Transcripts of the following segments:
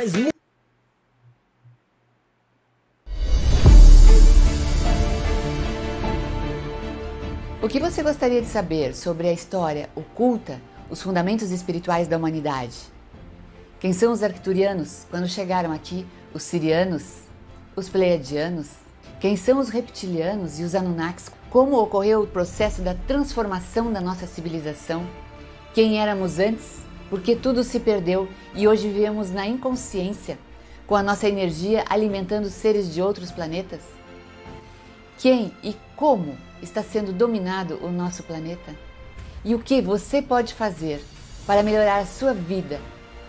Mas o que você gostaria de saber sobre a história oculta, os fundamentos espirituais da humanidade? Quem são os Arcturianos quando chegaram aqui? Os Sirianos? Os Pleiadianos? Quem são os Reptilianos e os Anunnakis? Como ocorreu o processo da transformação da nossa civilização? Quem éramos antes? Porque tudo se perdeu e hoje vivemos na inconsciência, com a nossa energia alimentando seres de outros planetas? Quem e como está sendo dominado o nosso planeta? E o que você pode fazer para melhorar a sua vida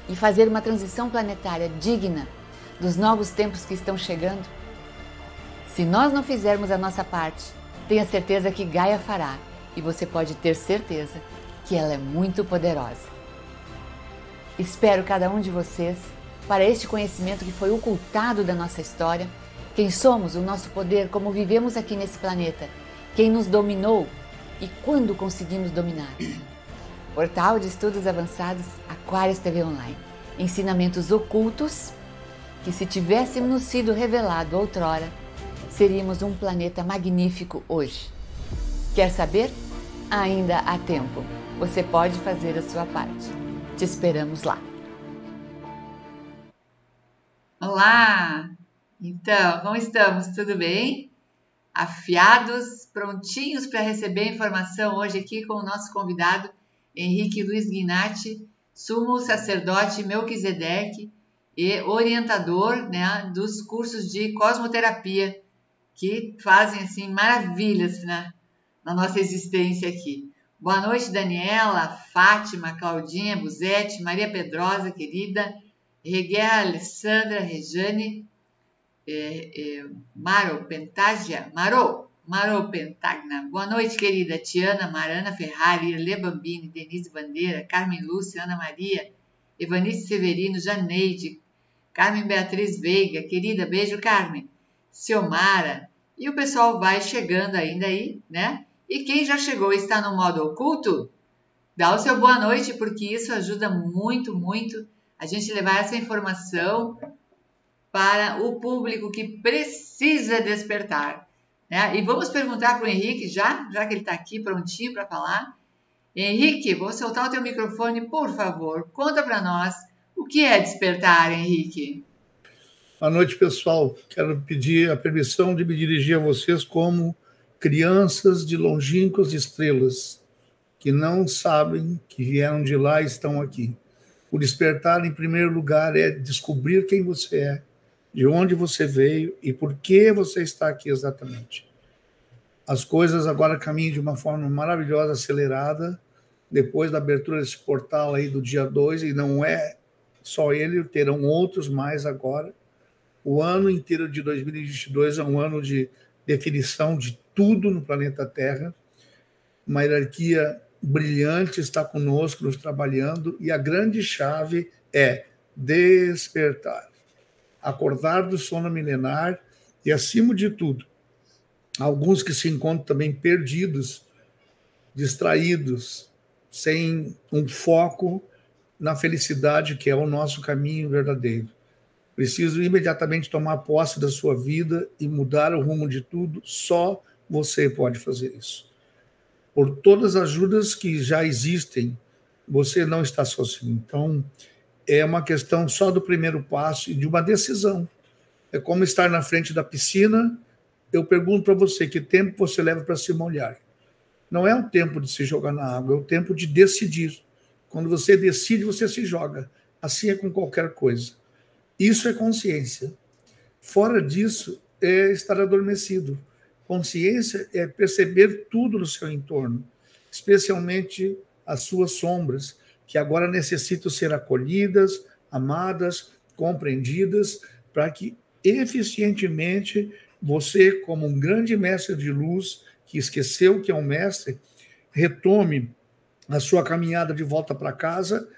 e fazer uma transição planetária digna dos novos tempos que estão chegando? Se nós não fizermos a nossa parte, tenha certeza que Gaia fará, e você pode ter certeza que ela é muito poderosa. Espero cada um de vocês para este conhecimento que foi ocultado da nossa história, quem somos, o nosso poder, como vivemos aqui nesse planeta, quem nos dominou e quando conseguimos dominar. Portal de Estudos Avançados, Aquarius TV Online. Ensinamentos ocultos que, se tivéssemos sido revelado outrora, seríamos um planeta magnífico hoje. Quer saber? Ainda há tempo. Você pode fazer a sua parte. Te esperamos lá. Olá! Então, como estamos? Tudo bem? Afiados, prontinhos para receber informação hoje aqui com o nosso convidado Henrique Luiz Ghignatti, sumo sacerdote Melchizedek e orientador, né, dos cursos de cosmoterapia, que fazem assim maravilhas, né, na nossa existência aqui. Boa noite, Daniela, Fátima, Claudinha, Buzetti, Maria Pedrosa, querida, Reguerra, Alessandra, Rejane, Maro Pentagia, Maro Pentagna, boa noite, querida, Tiana, Marana Ferrari, Irlê Bambini, Denise Bandeira, Carmen Lúcia, Ana Maria, Evanice Severino, Janeide, Carmen Beatriz Veiga, querida, beijo, Carmen, Ciomara, e o pessoal vai chegando ainda aí, né? E quem já chegou e está no modo oculto, dá o seu boa noite, porque isso ajuda muito, muito a gente levar essa informação para o público que precisa despertar, né? E vamos perguntar para o Henrique já que ele está aqui prontinho para falar. Henrique, vou soltar o teu microfone, por favor. Conta para nós o que é despertar, Henrique. Boa noite, pessoal. Quero pedir a permissão de me dirigir a vocês como crianças de longínquas estrelas que não sabem que vieram de lá e estão aqui. O despertar, em primeiro lugar, é descobrir quem você é, de onde você veio e por que você está aqui exatamente. As coisas agora caminham de uma forma maravilhosa, acelerada, depois da abertura desse portal aí do dia 2, e não é só ele, terão outros mais agora. O ano inteiro de 2022 é um ano de definição de tudo no planeta Terra. Uma hierarquia brilhante está conosco, nos trabalhando, e a grande chave é despertar, acordar do sono milenar e, acima de tudo, alguns que se encontram também perdidos, distraídos, sem um foco na felicidade, que é o nosso caminho verdadeiro. Preciso imediatamente tomar posse da sua vida e mudar o rumo de tudo. Só você pode fazer isso. Por todas as ajudas que já existem, você não está sozinho. Então, é uma questão só do primeiro passo e de uma decisão. É como estar na frente da piscina. Eu pergunto para você, que tempo você leva para se molhar? Não é um tempo de se jogar na água, é um tempo de decidir. Quando você decide, você se joga. Assim é com qualquer coisa. Isso é consciência. Fora disso, é estar adormecido. Consciência é perceber tudo no seu entorno, especialmente as suas sombras, que agora necessitam ser acolhidas, amadas, compreendidas, para que eficientemente você, como um grande mestre de luz, que esqueceu que é um mestre, retome a sua caminhada de volta para casa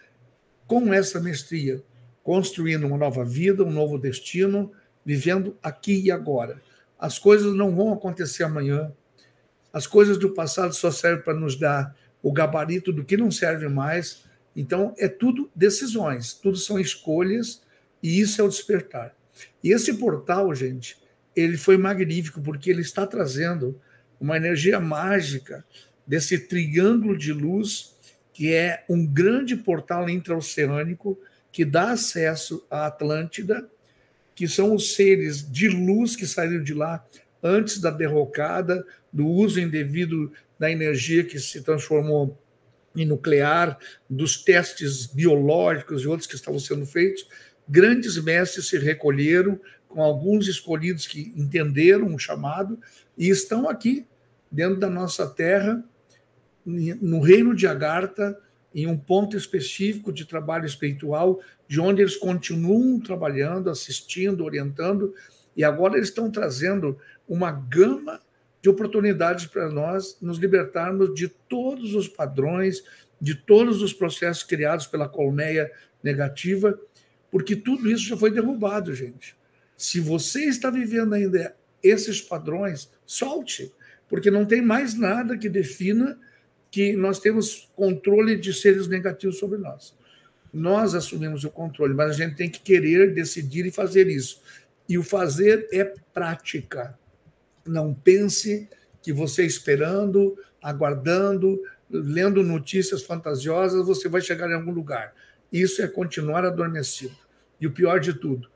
com essa mestria, construindo uma nova vida, um novo destino, vivendo aqui e agora. As coisas não vão acontecer amanhã. As coisas do passado só servem para nos dar o gabarito do que não serve mais. Então, é tudo decisões, tudo são escolhas E isso é o despertar. E esse portal, gente, ele foi magnífico, porque ele está trazendo uma energia mágica desse triângulo de luz, que é um grande portal intraoceânico que dá acesso à Atlântida, que são os seres de luz que saíram de lá antes da derrocada, do uso indevido da energia que se transformou em nuclear, dos testes biológicos e outros que estavam sendo feitos. Grandes mestres se recolheram, com alguns escolhidos que entenderam o chamado e estão aqui, dentro da nossa terra, no reino de Agartha, em um ponto específico de trabalho espiritual, de onde eles continuam trabalhando, assistindo, orientando, e agora eles estão trazendo uma gama de oportunidades para nós nos libertarmos de todos os padrões, de todos os processos criados pela colmeia negativa, porque tudo isso já foi derrubado, gente. Se você está vivendo ainda esses padrões, solte, porque não tem mais nada que defina que nós temos controle de seres negativos sobre nós. Nós assumimos o controle, mas a gente tem que querer, decidir e fazer isso. E o fazer é prática. Não pense que você esperando, aguardando, lendo notícias fantasiosas, você vai chegar em algum lugar. Isso é continuar adormecido. E o pior de tudo,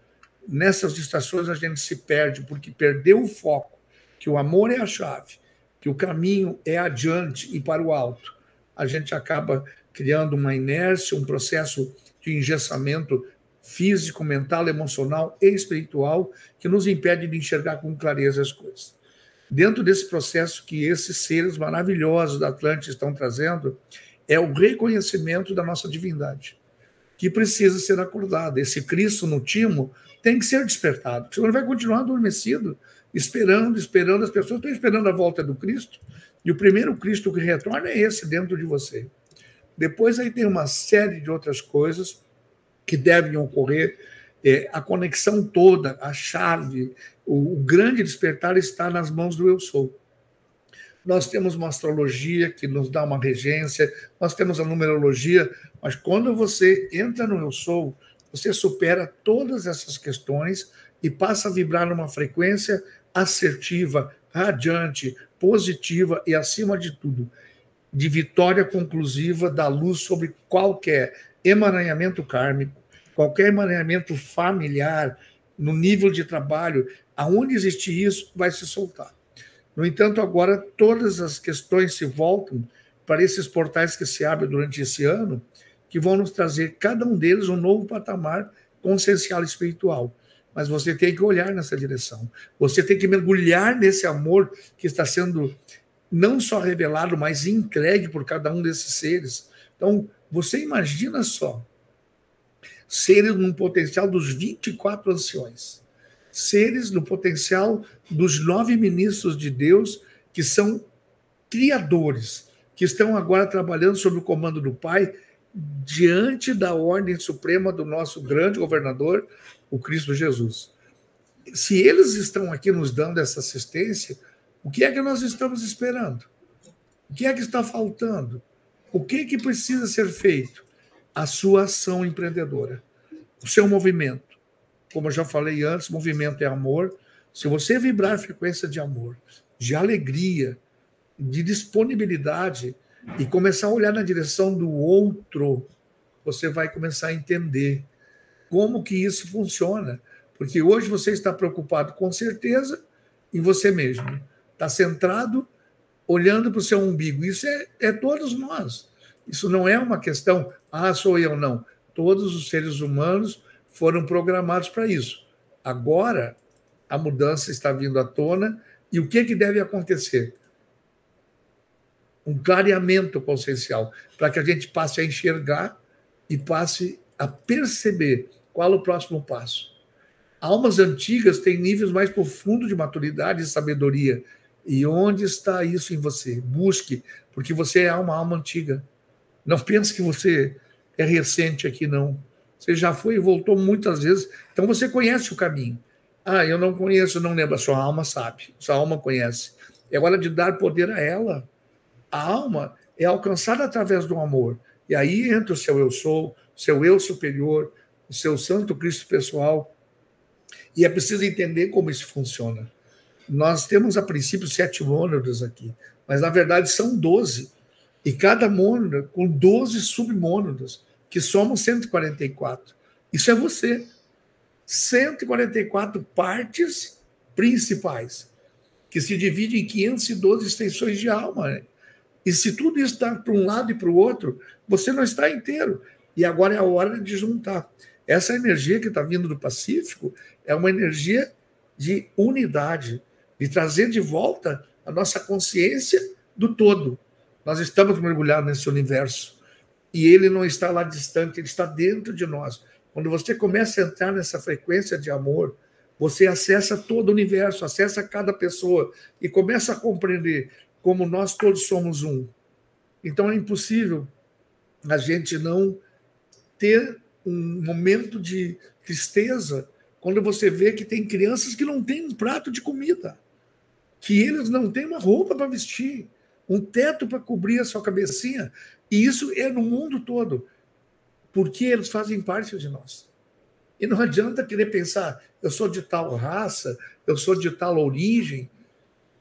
nessas distrações a gente se perde, porque perdeu o foco, que o amor é a chave, que o caminho é adiante e para o alto. A gente acaba criando uma inércia, um processo de engessamento físico, mental, emocional e espiritual que nos impede de enxergar com clareza as coisas. Dentro desse processo que esses seres maravilhosos da Atlântida estão trazendo, é o reconhecimento da nossa divindade, que precisa ser acordada. Esse Cristo no timo tem que ser despertado, porque senão ele vai continuar adormecido, esperando. As pessoas estão esperando a volta do Cristo, e o primeiro Cristo que retorna é esse dentro de você. Depois aí tem uma série de outras coisas que devem ocorrer, a conexão toda, a chave, o grande despertar está nas mãos do Eu Sou. Nós temos uma astrologia que nos dá uma regência, nós temos a numerologia, mas quando você entra no Eu Sou, você supera todas essas questões e passa a vibrar numa frequência assertiva, radiante, positiva e, acima de tudo, de vitória conclusiva da luz sobre qualquer emaranhamento kármico, qualquer emaranhamento familiar, no nível de trabalho. Aonde existe isso, vai se soltar. No entanto, agora todas as questões se voltam para esses portais que se abrem durante esse ano, que vão nos trazer, cada um deles, um novo patamar consciencial e espiritual. Mas você tem que olhar nessa direção. Você tem que mergulhar nesse amor que está sendo não só revelado, mas entregue por cada um desses seres. Então, você imagina só, seres num potencial dos 24 anciões. Seres no potencial dos 9 ministros de Deus, que são criadores, que estão agora trabalhando sob o comando do Pai, diante da ordem suprema do nosso grande governador, o Cristo Jesus. Se eles estão aqui nos dando essa assistência, o que é que nós estamos esperando? O que é que está faltando? O que é que precisa ser feito? A sua ação empreendedora, o seu movimento. Como eu já falei antes, movimento é amor. Se você vibrar a frequência de amor, de alegria, de disponibilidade, e começar a olhar na direção do outro, você vai começar a entender como que isso funciona. Porque hoje você está preocupado, com certeza, em você mesmo. Está centrado, olhando para o seu umbigo. Isso é todos nós. Isso não é uma questão, sou eu, não. Todos os seres humanos foram programados para isso. Agora, a mudança está vindo à tona, e o que é que deve acontecer? Um clareamento consciencial, para que a gente passe a enxergar e passe a perceber qual é o próximo passo. Almas antigas têm níveis mais profundos de maturidade e sabedoria. E onde está isso em você? Busque, porque você é uma alma antiga. Não pense que você é recente aqui, não. Você já foi e voltou muitas vezes. Então, você conhece o caminho. Eu não conheço, não lembro. A sua alma sabe, sua alma conhece. É hora de dar poder a ela. A alma é alcançada através do amor. E aí entra o seu eu sou, seu eu superior, o seu santo Cristo pessoal. E é preciso entender como isso funciona. Nós temos, a princípio, 7 mônadas aqui, mas, na verdade, são 12. E cada mônada com 12 submônadas, que somam 144. Isso é você. 144 partes principais, que se dividem em 512 extensões de alma, né? E se tudo isso está para um lado e para o outro, você não está inteiro. E agora é a hora de juntar. Essa energia que está vindo do Pacífico é uma energia de unidade, de trazer de volta a nossa consciência do todo. Nós estamos mergulhados nesse universo. E ele não está lá distante, ele está dentro de nós. Quando você começa a entrar nessa frequência de amor, você acessa todo o universo, acessa cada pessoa e começa a compreender como nós todos somos um. Então é impossível a gente não ter um momento de tristeza quando você vê que tem crianças que não têm um prato de comida, que eles não têm uma roupa para vestir, um teto para cobrir a sua cabecinha. E isso é no mundo todo, porque eles fazem parte de nós. E não adianta querer pensar, eu sou de tal raça, eu sou de tal origem.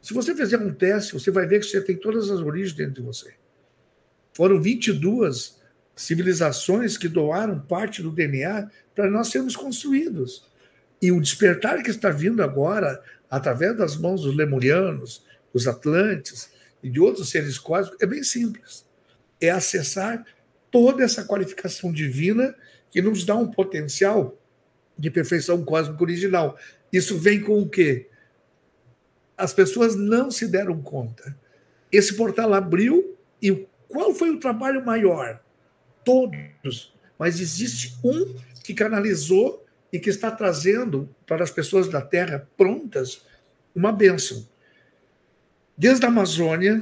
Se você fizer um teste, você vai ver que você tem todas as origens dentro de você. Foram 22 civilizações que doaram parte do DNA para nós sermos construídos. E o despertar que está vindo agora, através das mãos dos lemurianos, dos atlantes e de outros seres cósmicos, é bem simples. É acessar toda essa qualificação divina que nos dá um potencial de perfeição cósmica original. Isso vem com o quê? As pessoas não se deram conta. Esse portal abriu e qual foi o trabalho maior? Todos. Mas existe um que canalizou e que está trazendo para as pessoas da Terra prontas uma bênção. Desde a Amazônia,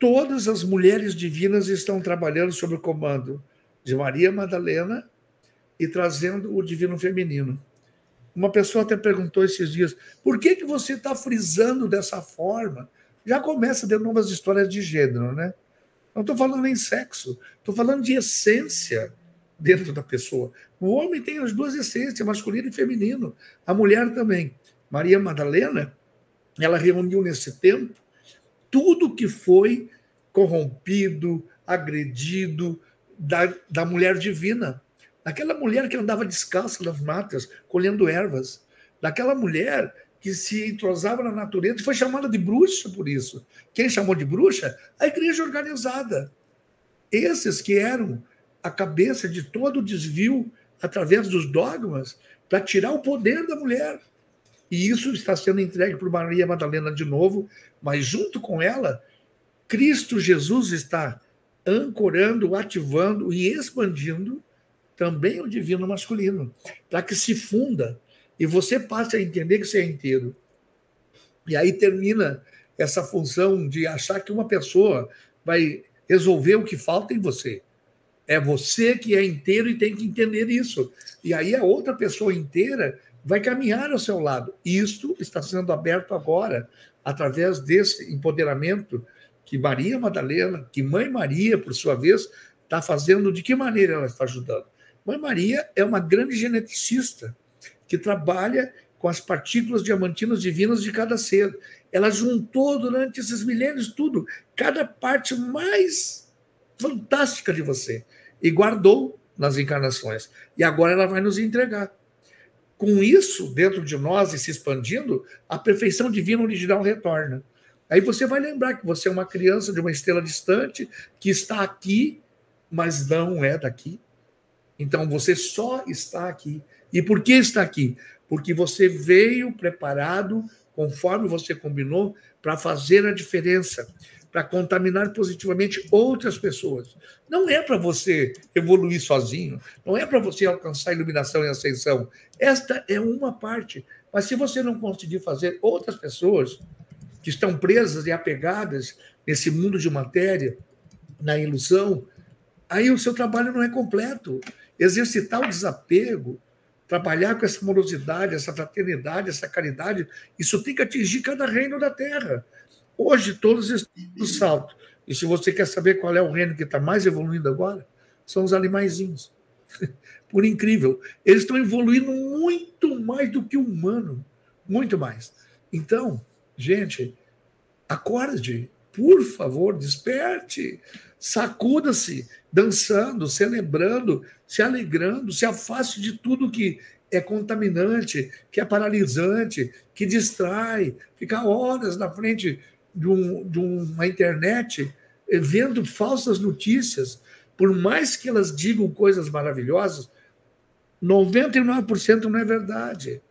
todas as mulheres divinas estão trabalhando sob o comando de Maria Madalena e trazendo o divino feminino. Uma pessoa até perguntou esses dias, por que que você está frisando dessa forma? Já começa de novo as histórias de gênero, né? Não estou falando em sexo, estou falando de essência dentro da pessoa. O homem tem as duas essências, masculino e feminino. A mulher também. Maria Madalena, ela reuniu nesse tempo tudo que foi corrompido, agredido da mulher divina. Daquela mulher que andava descalça nas matas, colhendo ervas. Daquela mulher que se entrosava na natureza e foi chamada de bruxa por isso. Quem chamou de bruxa? A igreja organizada. Esses que eram a cabeça de todo o desvio através dos dogmas para tirar o poder da mulher. E isso está sendo entregue por Maria Madalena de novo, mas junto com ela, Cristo Jesus está ancorando, ativando e expandindo também o divino masculino, para que se funda e você passe a entender que você é inteiro. E aí termina essa função de achar que uma pessoa vai resolver o que falta em você. É você que é inteiro e tem que entender isso. E aí a outra pessoa inteira vai caminhar ao seu lado. Isto está sendo aberto agora, através desse empoderamento que Maria Madalena, que Mãe Maria, por sua vez, está fazendo. De que maneira ela está ajudando? Mãe Maria é uma grande geneticista que trabalha com as partículas diamantinas divinas de cada ser. Ela juntou durante esses milênios tudo, cada parte mais fantástica de você, e guardou nas encarnações. E agora ela vai nos entregar. Com isso, dentro de nós e se expandindo, a perfeição divina original retorna. Aí você vai lembrar que você é uma criança de uma estrela distante, que está aqui, mas não é daqui. Então, você só está aqui. E por que está aqui? Porque você veio preparado, conforme você combinou, para fazer a diferença, para contaminar positivamente outras pessoas. Não é para você evoluir sozinho, não é para você alcançar iluminação e ascensão. Esta é uma parte. Mas se você não conseguir fazer outras pessoas que estão presas e apegadas nesse mundo de matéria, na ilusão, aí o seu trabalho não é completo. Exercitar o desapego, trabalhar com essa amorosidade, essa fraternidade, essa caridade, isso tem que atingir cada reino da Terra. Hoje, todos estão no salto. E se você quer saber qual é o reino que está mais evoluindo agora, são os animaizinhos. por incrível. Eles estão evoluindo muito mais do que o humano, muito mais. Então, gente, acorde, por favor, desperte, sacuda-se, dançando, celebrando, se alegrando, se afaste de tudo que é contaminante, que é paralisante, que distrai, ficar horas na frente de uma internet vendo falsas notícias. Por mais que elas digam coisas maravilhosas, 99% não é verdade.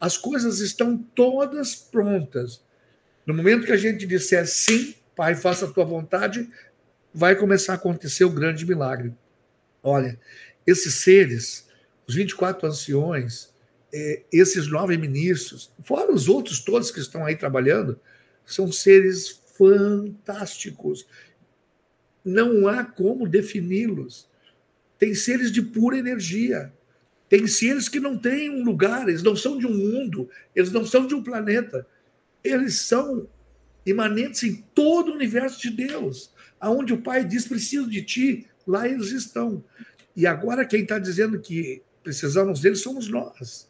As coisas estão todas prontas. No momento que a gente disser sim, Pai, faça a tua vontade, vai começar a acontecer o grande milagre. Olha, esses seres, os 24 anciões, esses 9 ministros, fora os outros todos que estão aí trabalhando, são seres fantásticos. Não há como defini-los. Tem seres de pura energia. Tem seres que não têm um lugar, eles não são de um mundo, eles não são de um planeta. Eles são imanentes em todo o universo de Deus. Aonde o Pai diz, preciso de ti, lá eles estão. E agora quem está dizendo que precisamos deles somos nós.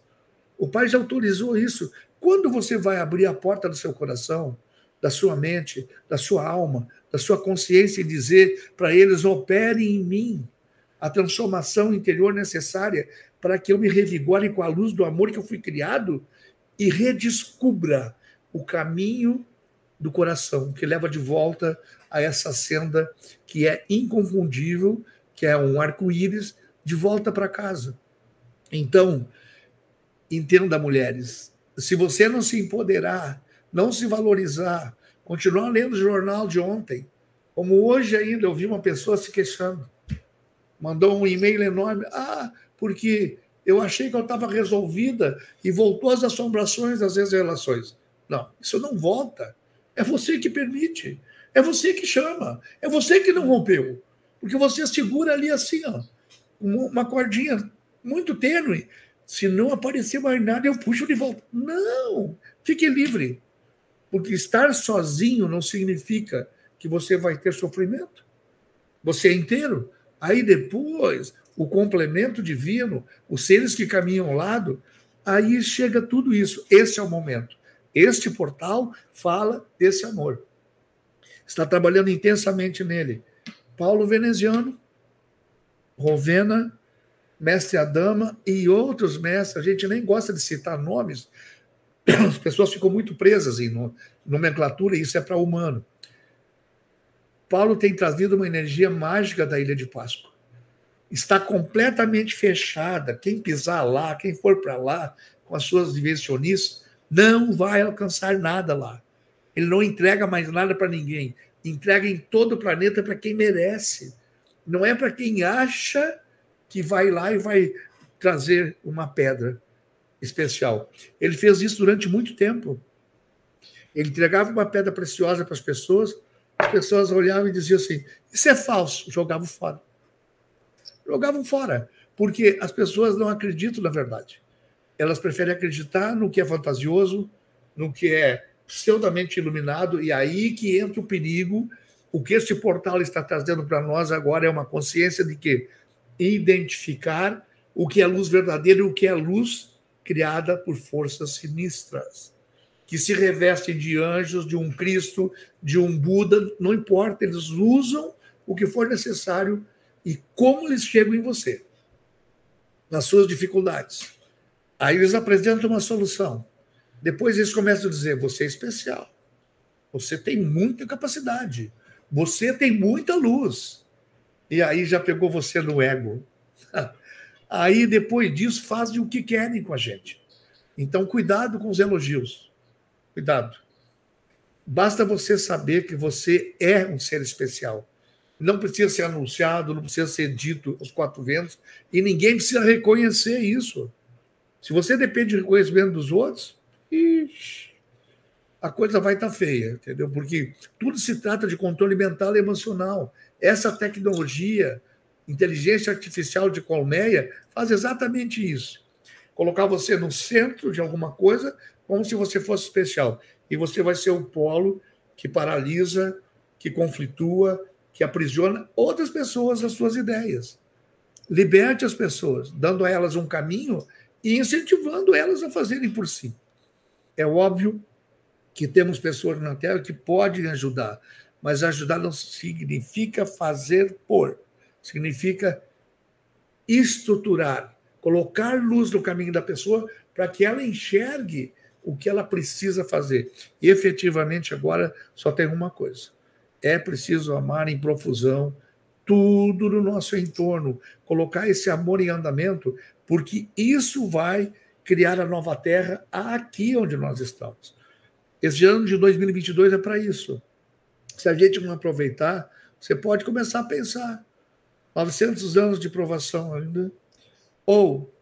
O Pai já autorizou isso. Quando você vai abrir a porta do seu coração, da sua mente, da sua alma, da sua consciência e dizer para eles, operem em mim a transformação interior necessária para que eu me revigore com a luz do amor que eu fui criado e redescubra o caminho do coração, que leva de volta a essa senda que é inconfundível, que é um arco-íris, de volta para casa. Então, entenda, mulheres, se você não se empoderar, não se valorizar, continuar lendo o jornal de ontem, como hoje ainda eu vi uma pessoa se queixando, mandou um e-mail enorme, porque eu achei que eu estava resolvida e voltou às assombrações das ex-relações. Não, isso não volta. É você que permite. É você que chama. É você que não rompeu. Porque você segura ali assim, ó, uma cordinha muito tênue. Se não aparecer mais nada, eu puxo de volta. Não! Fique livre. Porque estar sozinho não significa que você vai ter sofrimento. Você é inteiro. Aí depois, o complemento divino, os seres que caminham ao lado, aí chega tudo isso. Esse é o momento. Este portal fala desse amor. Está trabalhando intensamente nele. Paulo Veneziano, Rovena, Mestre Adama e outros mestres. A gente nem gosta de citar nomes. As pessoas ficam muito presas em nomenclatura e isso é para humano. Paulo tem trazido uma energia mágica da Ilha de Páscoa. Está completamente fechada. Quem pisar lá, quem for para lá, com as suas diversionistas, não vai alcançar nada lá. Ele não entrega mais nada para ninguém. Entrega em todo o planeta para quem merece. Não é para quem acha que vai lá e vai trazer uma pedra especial. Ele fez isso durante muito tempo. Ele entregava uma pedra preciosa para as pessoas olhavam e diziam assim, isso é falso, jogavam fora. Jogavam fora, porque as pessoas não acreditam na verdade. Elas preferem acreditar no que é fantasioso, no que é pseudamente iluminado, e aí que entra o perigo. O que este portal está trazendo para nós agora é uma consciência de que identificar o que é luz verdadeira e o que é luz criada por forças sinistras, que se revestem de anjos, de um Cristo, de um Buda, não importa, eles usam o que for necessário e como eles chegam em você, nas suas dificuldades. Aí eles apresentam uma solução. Depois eles começam a dizer, você é especial, você tem muita capacidade, você tem muita luz. E aí já pegou você no ego. Aí depois disso fazem o que querem com a gente. Então cuidado com os elogios. Cuidado. Basta você saber que você é um ser especial. Não precisa ser anunciado, não precisa ser dito aos 4 ventos e ninguém precisa reconhecer isso. Se você depende do reconhecimento dos outros, a coisa vai estar feia, entendeu? Porque tudo se trata de controle mental e emocional. Essa tecnologia, inteligência artificial de colmeia, faz exatamente isso. Colocar você no centro de alguma coisa como se você fosse especial. E você vai ser o polo que paralisa, que conflitua, que aprisiona outras pessoas nas suas ideias. Liberte as pessoas, dando a elas um caminho e incentivando elas a fazerem por si. É óbvio que temos pessoas na Terra que podem ajudar, mas ajudar não significa fazer por. Significa estruturar, colocar luz no caminho da pessoa para que ela enxergue o que ela precisa fazer. E, efetivamente, agora só tem uma coisa. É preciso amar em profusão tudo no nosso entorno, colocar esse amor em andamento, porque isso vai criar a nova terra aqui onde nós estamos. Esse ano de 2022 é para isso. Se a gente não aproveitar, você pode começar a pensar. 900 anos de provação ainda. Ou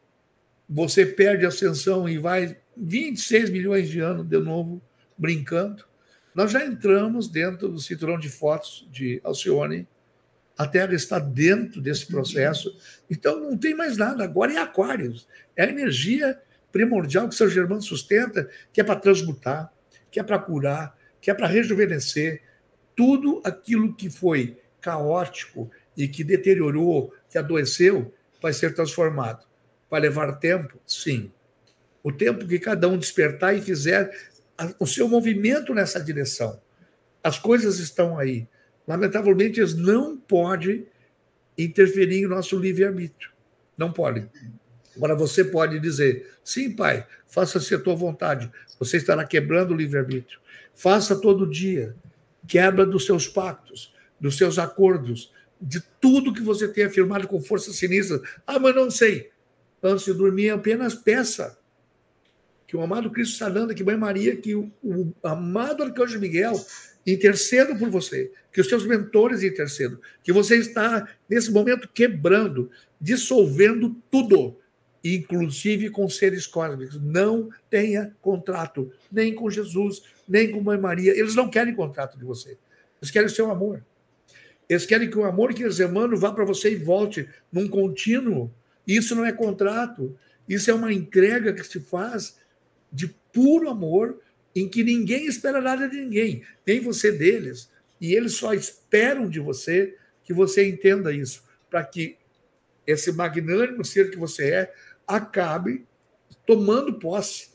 você perde a ascensão e vai 26 milhões de anos de novo brincando. Nós já entramos dentro do cinturão de fotos de Alcione. A Terra está dentro desse processo. Então, não tem mais nada. Agora é Aquarius. É a energia primordial que São Germano sustenta, que é para transmutar, que é para curar, que é para rejuvenescer. Tudo aquilo que foi caótico e que deteriorou, que adoeceu, vai ser transformado. Vai levar tempo? Sim. O tempo que cada um despertar e fizer o seu movimento nessa direção. As coisas estão aí. Lamentavelmente, eles não podem interferir em nosso livre-arbítrio. Não podem. Agora, você pode dizer, sim, pai, faça-se a tua vontade. Você estará quebrando o livre-arbítrio. Faça todo dia. Quebra dos seus pactos, dos seus acordos, de tudo que você tem afirmado com força sinistra. Ah, mas não sei. Antes de dormir, apenas peça que o amado Cristo Salanda, que Mãe Maria, que o amado Arcanjo Miguel intercedam por você, que os seus mentores intercedam, que você está, nesse momento, quebrando, dissolvendo tudo, inclusive com seres cósmicos. Não tenha contrato, nem com Jesus, nem com Mãe Maria. Eles não querem contrato de você. Eles querem o seu amor. Eles querem que o amor que eles emanam vá para você e volte num contínuo. Isso não é contrato. Isso é uma entrega que se faz de puro amor, em que ninguém espera nada de ninguém, nem você deles. E eles só esperam de você que você entenda isso, para que esse magnânimo ser que você é acabe tomando posse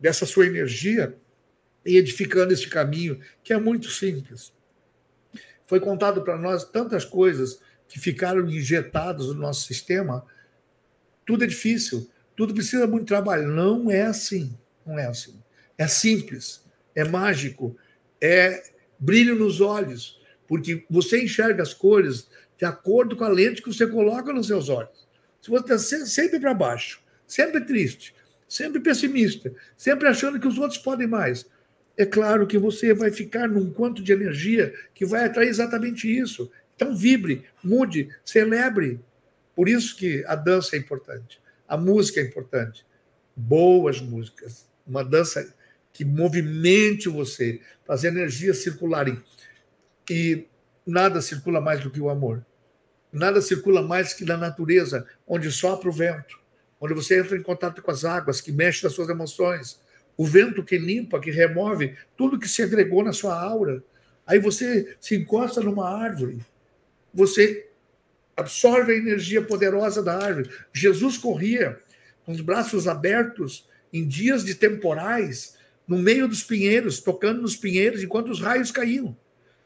dessa sua energia e edificando este caminho, que é muito simples. Foi contado para nós tantas coisas que ficaram injetadas no nosso sistema. Tudo é difícil, tudo precisa muito trabalho. Não é assim, não é assim. É simples, é mágico, é brilho nos olhos, porque você enxerga as cores de acordo com a lente que você coloca nos seus olhos. Se você está sempre para baixo, sempre triste, sempre pessimista, sempre achando que os outros podem mais, é claro que você vai ficar num quanto de energia que vai atrair exatamente isso. Então vibre, mude, celebre. Por isso que a dança é importante, a música é importante. Boas músicas, uma dança que movimente você, para as energias circularem. E nada circula mais do que o amor. Nada circula mais que na natureza, onde sopra o vento, onde você entra em contato com as águas, que mexe nas suas emoções. O vento que limpa, que remove tudo que se agregou na sua aura. Aí você se encosta numa árvore, você absorve a energia poderosa da árvore. Jesus corria com os braços abertos em dias de temporais, no meio dos pinheiros, tocando nos pinheiros, enquanto os raios caíam.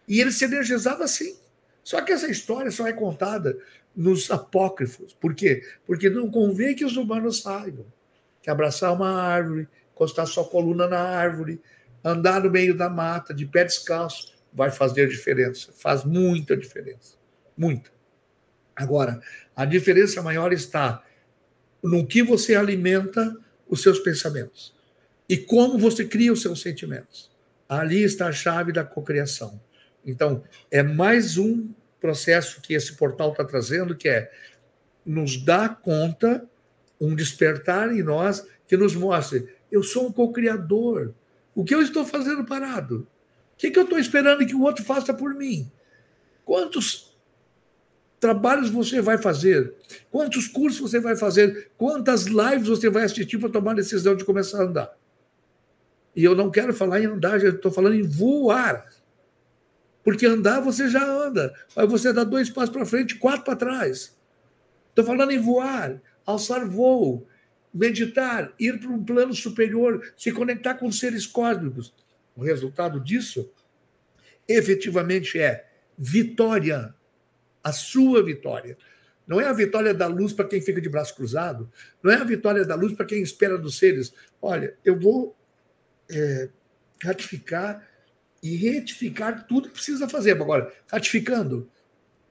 E ele se energizava assim. Só que essa história só é contada nos apócrifos. Por quê? Porque não convém que os humanos saibam que abraçar uma árvore, encostar sua coluna na árvore, andar no meio da mata, de pé descalço, vai fazer diferença. Faz muita diferença. Muita. Agora, a diferença maior está no que você alimenta os seus pensamentos e como você cria os seus sentimentos. Ali está a chave da cocriação. Então, é mais um processo que esse portal está trazendo, que é nos dar conta, um despertar em nós que nos mostre, eu sou um cocriador. O que eu estou fazendo parado? O que eu estou esperando que o outro faça por mim? Quantos trabalhos você vai fazer, quantos cursos você vai fazer, quantas lives você vai assistir para tomar a decisão de começar a andar. E eu não quero falar em andar, eu estou falando em voar. Porque andar você já anda, mas você dá 2 passos para frente e 4 para trás. Estou falando em voar, alçar voo, meditar, ir para um plano superior, se conectar com seres cósmicos. O resultado disso, efetivamente, é vitória, a sua vitória. Não é a vitória da luz para quem fica de braço cruzado, não é a vitória da luz para quem espera dos seres. Olha, eu vou ratificar e retificar tudo que precisa fazer. Agora, ratificando,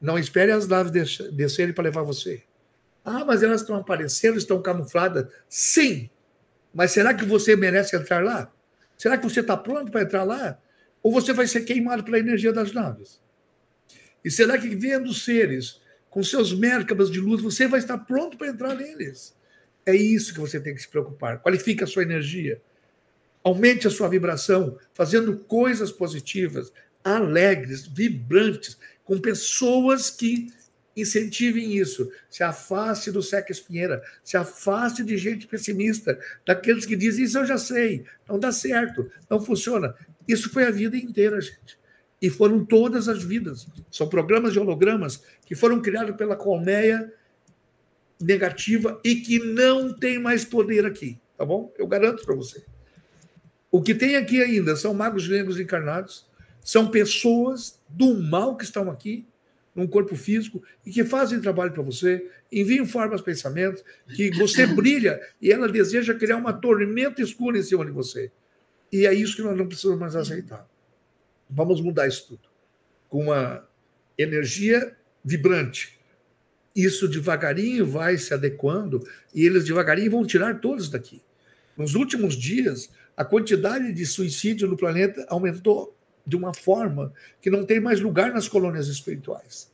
não espere as naves descerem para levar você. Ah, mas elas estão aparecendo, estão camufladas. Sim, mas será que você merece entrar lá? Será que você está pronto para entrar lá? Ou você vai ser queimado pela energia das naves? E será que vendo seres com seus mercabas de luz, você vai estar pronto para entrar neles? É isso que você tem que se preocupar. Qualifique a sua energia. Aumente a sua vibração, fazendo coisas positivas, alegres, vibrantes, com pessoas que incentivem isso. Se afaste do seca espinheira, se afaste de gente pessimista, daqueles que dizem, isso eu já sei, não dá certo, não funciona. Isso foi a vida inteira, gente. E foram todas as vidas. São programas de hologramas que foram criados pela colmeia negativa e que não tem mais poder aqui, tá bom? Eu garanto para você. O que tem aqui ainda são magos negros encarnados, são pessoas do mal que estão aqui, num corpo físico, e que fazem trabalho para você, enviam formas, pensamentos, que você brilha e ela deseja criar uma tormenta escura em cima de você. E é isso que nós não precisamos mais aceitar. Vamos mudar isso tudo. Com uma energia vibrante. Isso devagarinho vai se adequando e eles devagarinho vão tirar todos daqui. Nos últimos dias, a quantidade de suicídio no planeta aumentou de uma forma que não tem mais lugar nas colônias espirituais.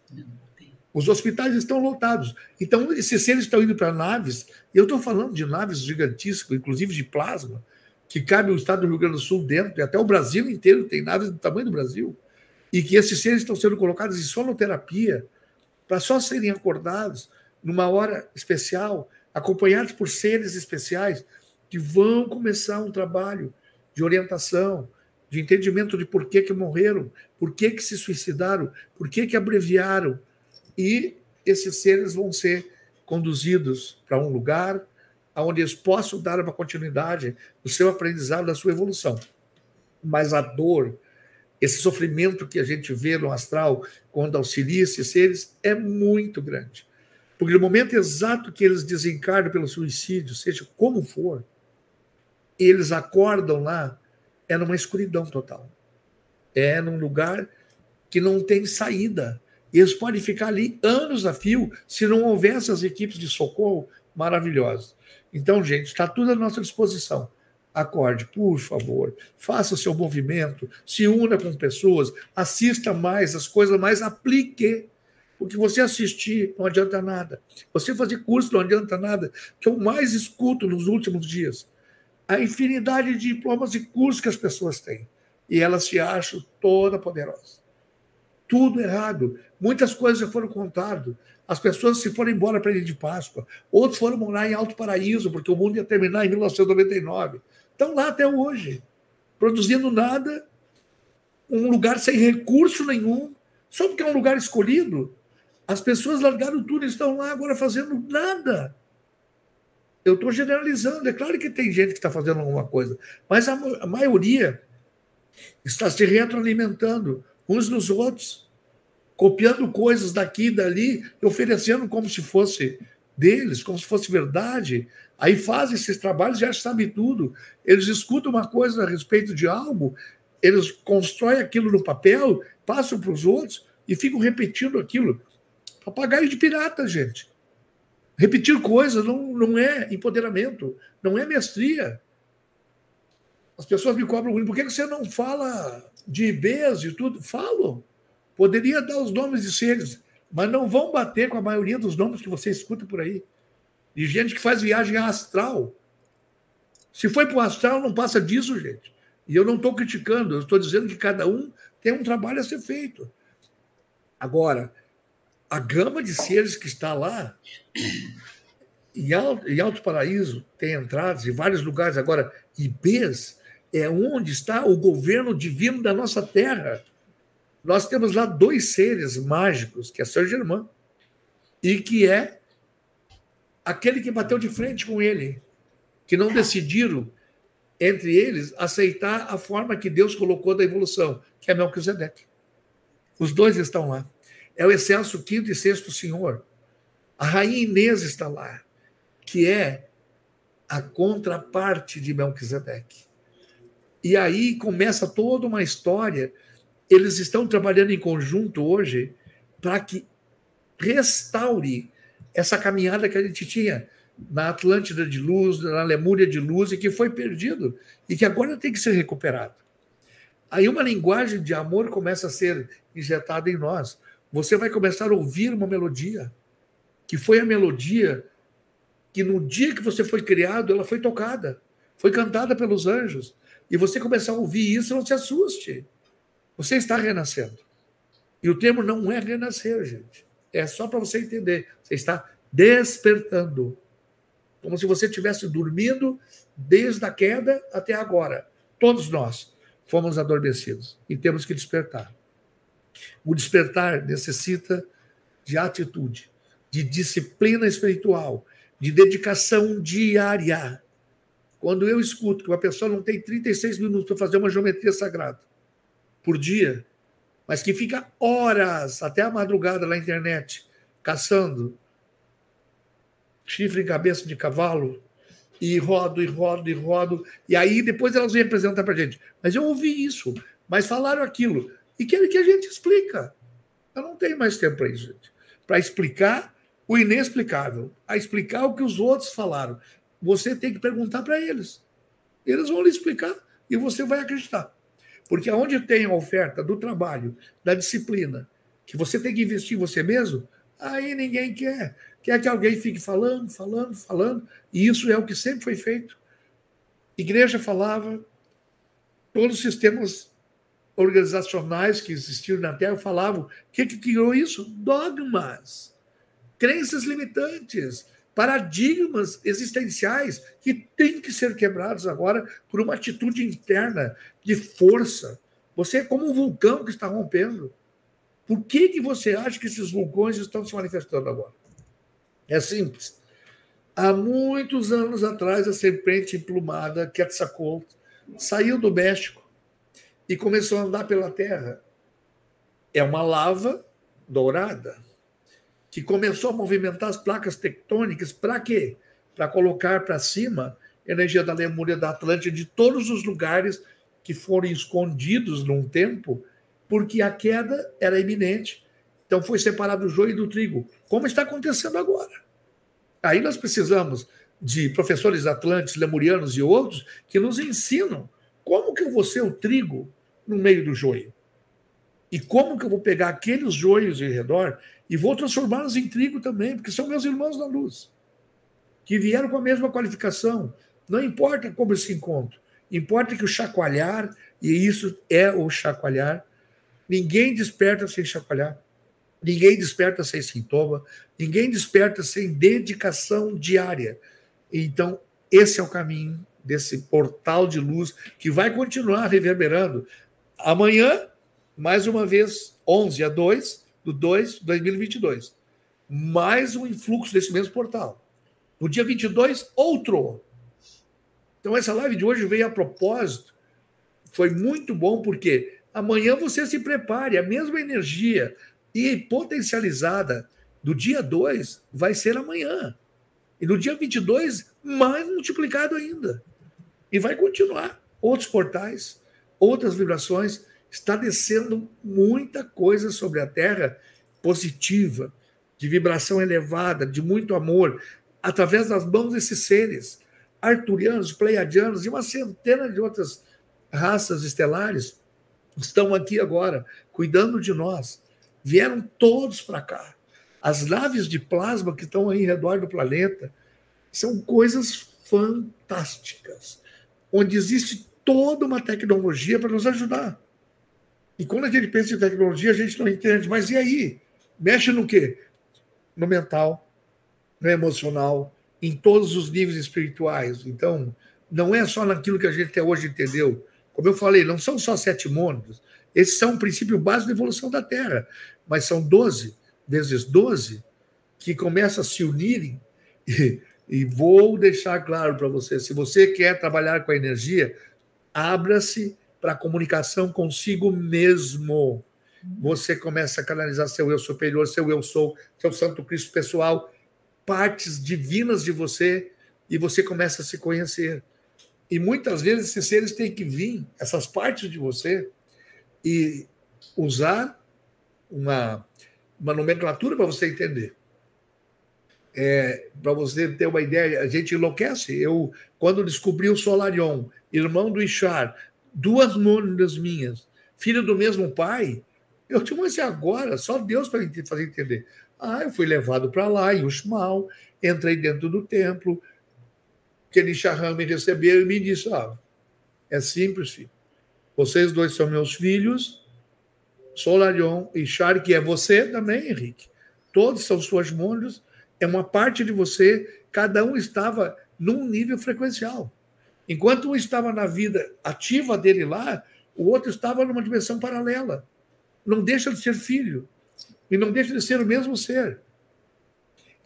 Os hospitais estão lotados. Então, esses seres estão indo para naves, eu estou falando de naves gigantíssimas, inclusive de plasma, que cabe o estado do Rio Grande do Sul dentro, e até o Brasil inteiro tem naves do tamanho do Brasil, e que esses seres estão sendo colocados em sonoterapia para só serem acordados numa hora especial, acompanhados por seres especiais que vão começar um trabalho de orientação, de entendimento de por que morreram, por que se suicidaram, por que abreviaram. E esses seres vão ser conduzidos para um lugar onde eles possam dar uma continuidade do seu aprendizado, da sua evolução. Mas a dor, esse sofrimento que a gente vê no astral, quando auxilia esses seres, é muito grande. Porque no momento exato que eles desencarnam pelo suicídio, seja como for, eles acordam lá, é numa escuridão total. É num lugar que não tem saída. Eles podem ficar ali anos a fio, se não houver essas equipes de socorro maravilhosas. Então, gente, está tudo à nossa disposição. Acorde, por favor, faça o seu movimento, se una com pessoas, assista mais as coisas, mas aplique. Porque você assistir não adianta nada. Você fazer curso não adianta nada. O que eu mais escuto nos últimos dias, a infinidade de diplomas e cursos que as pessoas têm. E elas se acham toda poderosa. Tudo errado. Muitas coisas já foram contadas. As pessoas se foram embora para a Ilha de Páscoa. Outros foram morar em Alto Paraíso, porque o mundo ia terminar em 1999. Estão lá até hoje, produzindo nada, um lugar sem recurso nenhum, só porque é um lugar escolhido. As pessoas largaram tudo e estão lá agora fazendo nada. Eu estou generalizando. É claro que tem gente que está fazendo alguma coisa, mas a maioria está se retroalimentando uns nos outros, copiando coisas daqui e dali, oferecendo como se fosse deles, como se fosse verdade. Aí fazem esses trabalhos, já sabem tudo. Eles escutam uma coisa a respeito de algo, eles constroem aquilo no papel, passam para os outros e ficam repetindo aquilo. Papagaio de pirata, gente. Repetir coisas não é empoderamento, não é mestria. As pessoas me cobram ruim. Por que você não fala de IBs e tudo? Falo. Poderia dar os nomes de seres, mas não vão bater com a maioria dos nomes que você escuta por aí. De gente que faz viagem astral. Se foi para o astral, não passa disso, gente. E eu não estou criticando, eu estou dizendo que cada um tem um trabalho a ser feito. Agora, a gama de seres que está lá, em Alto Paraíso, tem entradas em vários lugares. Agora, IBs é onde está o governo divino da nossa terra. Nós temos lá dois seres mágicos, que é Saint Germain e que é aquele que bateu de frente com ele, que não decidiram, entre eles, aceitar a forma que Deus colocou da evolução, que é Melchizedek. Os dois estão lá. É o excelso quinto e sexto senhor. A Rainha Inês está lá, que é a contraparte de Melchizedek. E aí começa toda uma história. Eles estão trabalhando em conjunto hoje para que restaure essa caminhada que a gente tinha na Atlântida de luz, na Lemúria de luz, e que foi perdido, e que agora tem que ser recuperado. Aí uma linguagem de amor começa a ser injetada em nós. Você vai começar a ouvir uma melodia, que foi a melodia que no dia que você foi criado, ela foi tocada, foi cantada pelos anjos. E você começar a ouvir isso, não se assuste. Você está renascendo. E o termo não é renascer, gente. É só para você entender. Você está despertando. Como se você estivesse dormindo desde a queda até agora. Todos nós fomos adormecidos e temos que despertar. O despertar necessita de atitude, de disciplina espiritual, de dedicação diária. Quando eu escuto que uma pessoa não tem 36 minutos para fazer uma geometria sagrada por dia, mas que fica horas até a madrugada na internet caçando chifre em cabeça de cavalo, e rodo, e rodo, e rodo. E aí depois elas vêm apresentar para a gente. Mas eu ouvi isso, mas falaram aquilo. E querem que a gente explica. Eu não tenho mais tempo para isso, gente. Para explicar o inexplicável, a explicar o que os outros falaram. Você tem que perguntar para eles. Eles vão lhe explicar e você vai acreditar. Porque aonde tem a oferta do trabalho, da disciplina, que você tem que investir em você mesmo, aí ninguém quer. Quer que alguém fique falando, falando, falando. E isso é o que sempre foi feito. Igreja falava, todos os sistemas organizacionais que existiram na Terra falavam. O que criou isso? Dogmas, crenças limitantes, paradigmas existenciais que têm que ser quebrados agora por uma atitude interna de força. Você é como um vulcão que está rompendo. Por que você acha que esses vulcões estão se manifestando agora? É simples. Há muitos anos atrás, a serpente emplumada, Quetzalcoatl, saiu do México e começou a andar pela Terra. É uma lava dourada que começou a movimentar as placas tectônicas. Para quê? Para colocar para cima energia da Lemúria, da Atlântida, de todos os lugares que foram escondidos num tempo, porque a queda era iminente. Então, foi separado o joio do trigo, como está acontecendo agora. Aí nós precisamos de professores atlantes, lemurianos e outros que nos ensinam como que eu vou ser o trigo no meio do joio. E como que eu vou pegar aqueles joios em redor e vou transformá-los em trigo também, porque são meus irmãos na luz, que vieram com a mesma qualificação. Não importa como se encontram, importa que o chacoalhar, e isso é o chacoalhar, ninguém desperta sem chacoalhar. Ninguém desperta sem sintoma, ninguém desperta sem dedicação diária. Então, esse é o caminho desse portal de luz que vai continuar reverberando. Amanhã, mais uma vez, 11/2/2022. Mais um influxo desse mesmo portal. No dia 22, outro. Então, essa live de hoje veio a propósito. Foi muito bom, porque amanhã você se prepare. A mesma energia e potencializada do dia 2 vai ser amanhã. E no dia 22, mais multiplicado ainda. E vai continuar. Outros portais, outras vibrações. Está descendo muita coisa sobre a Terra positiva, de vibração elevada, de muito amor, através das mãos desses seres, arcturianos, pleiadianos e uma centena de outras raças estelares estão aqui agora, cuidando de nós. Vieram todos para cá. As naves de plasma que estão aí ao redor do planeta são coisas fantásticas, onde existe toda uma tecnologia para nos ajudar. E quando a gente pensa em tecnologia, a gente não entende. Mas e aí? Mexe no quê? No mental, no emocional, em todos os níveis espirituais. Então, não é só naquilo que a gente até hoje entendeu. Como eu falei, não são só 7 mundos. Esses são o princípio básico da evolução da Terra. Mas são 12, vezes 12, que começam a se unirem E vou deixar claro para você, se você quer trabalhar com a energia, abra-se para a comunicação consigo mesmo. Você começa a canalizar seu eu superior, seu eu sou, seu santo Cristo pessoal, partes divinas de você, e você começa a se conhecer. E muitas vezes esses seres têm que vir, essas partes de você, e usar uma nomenclatura para você entender. Para você ter uma ideia, a gente enlouquece. Eu, quando descobri o Solarion, irmão do Ishar, duas nonas minhas, filho do mesmo pai, eu te mostrei agora, só Deus para me fazer entender. Ah, eu fui levado para lá, em Uxmal, entrei dentro do templo, aquele Ishar me recebeu e me disse, é simples, filho. Vocês dois são meus filhos, Solarion e Ishar, que é você também, Henrique. Todos são suas mônios, é uma parte de você, cada um estava num nível frequencial. Enquanto um estava na vida ativa dele lá, o outro estava numa dimensão paralela. Não deixa de ser filho. E não deixa de ser o mesmo ser.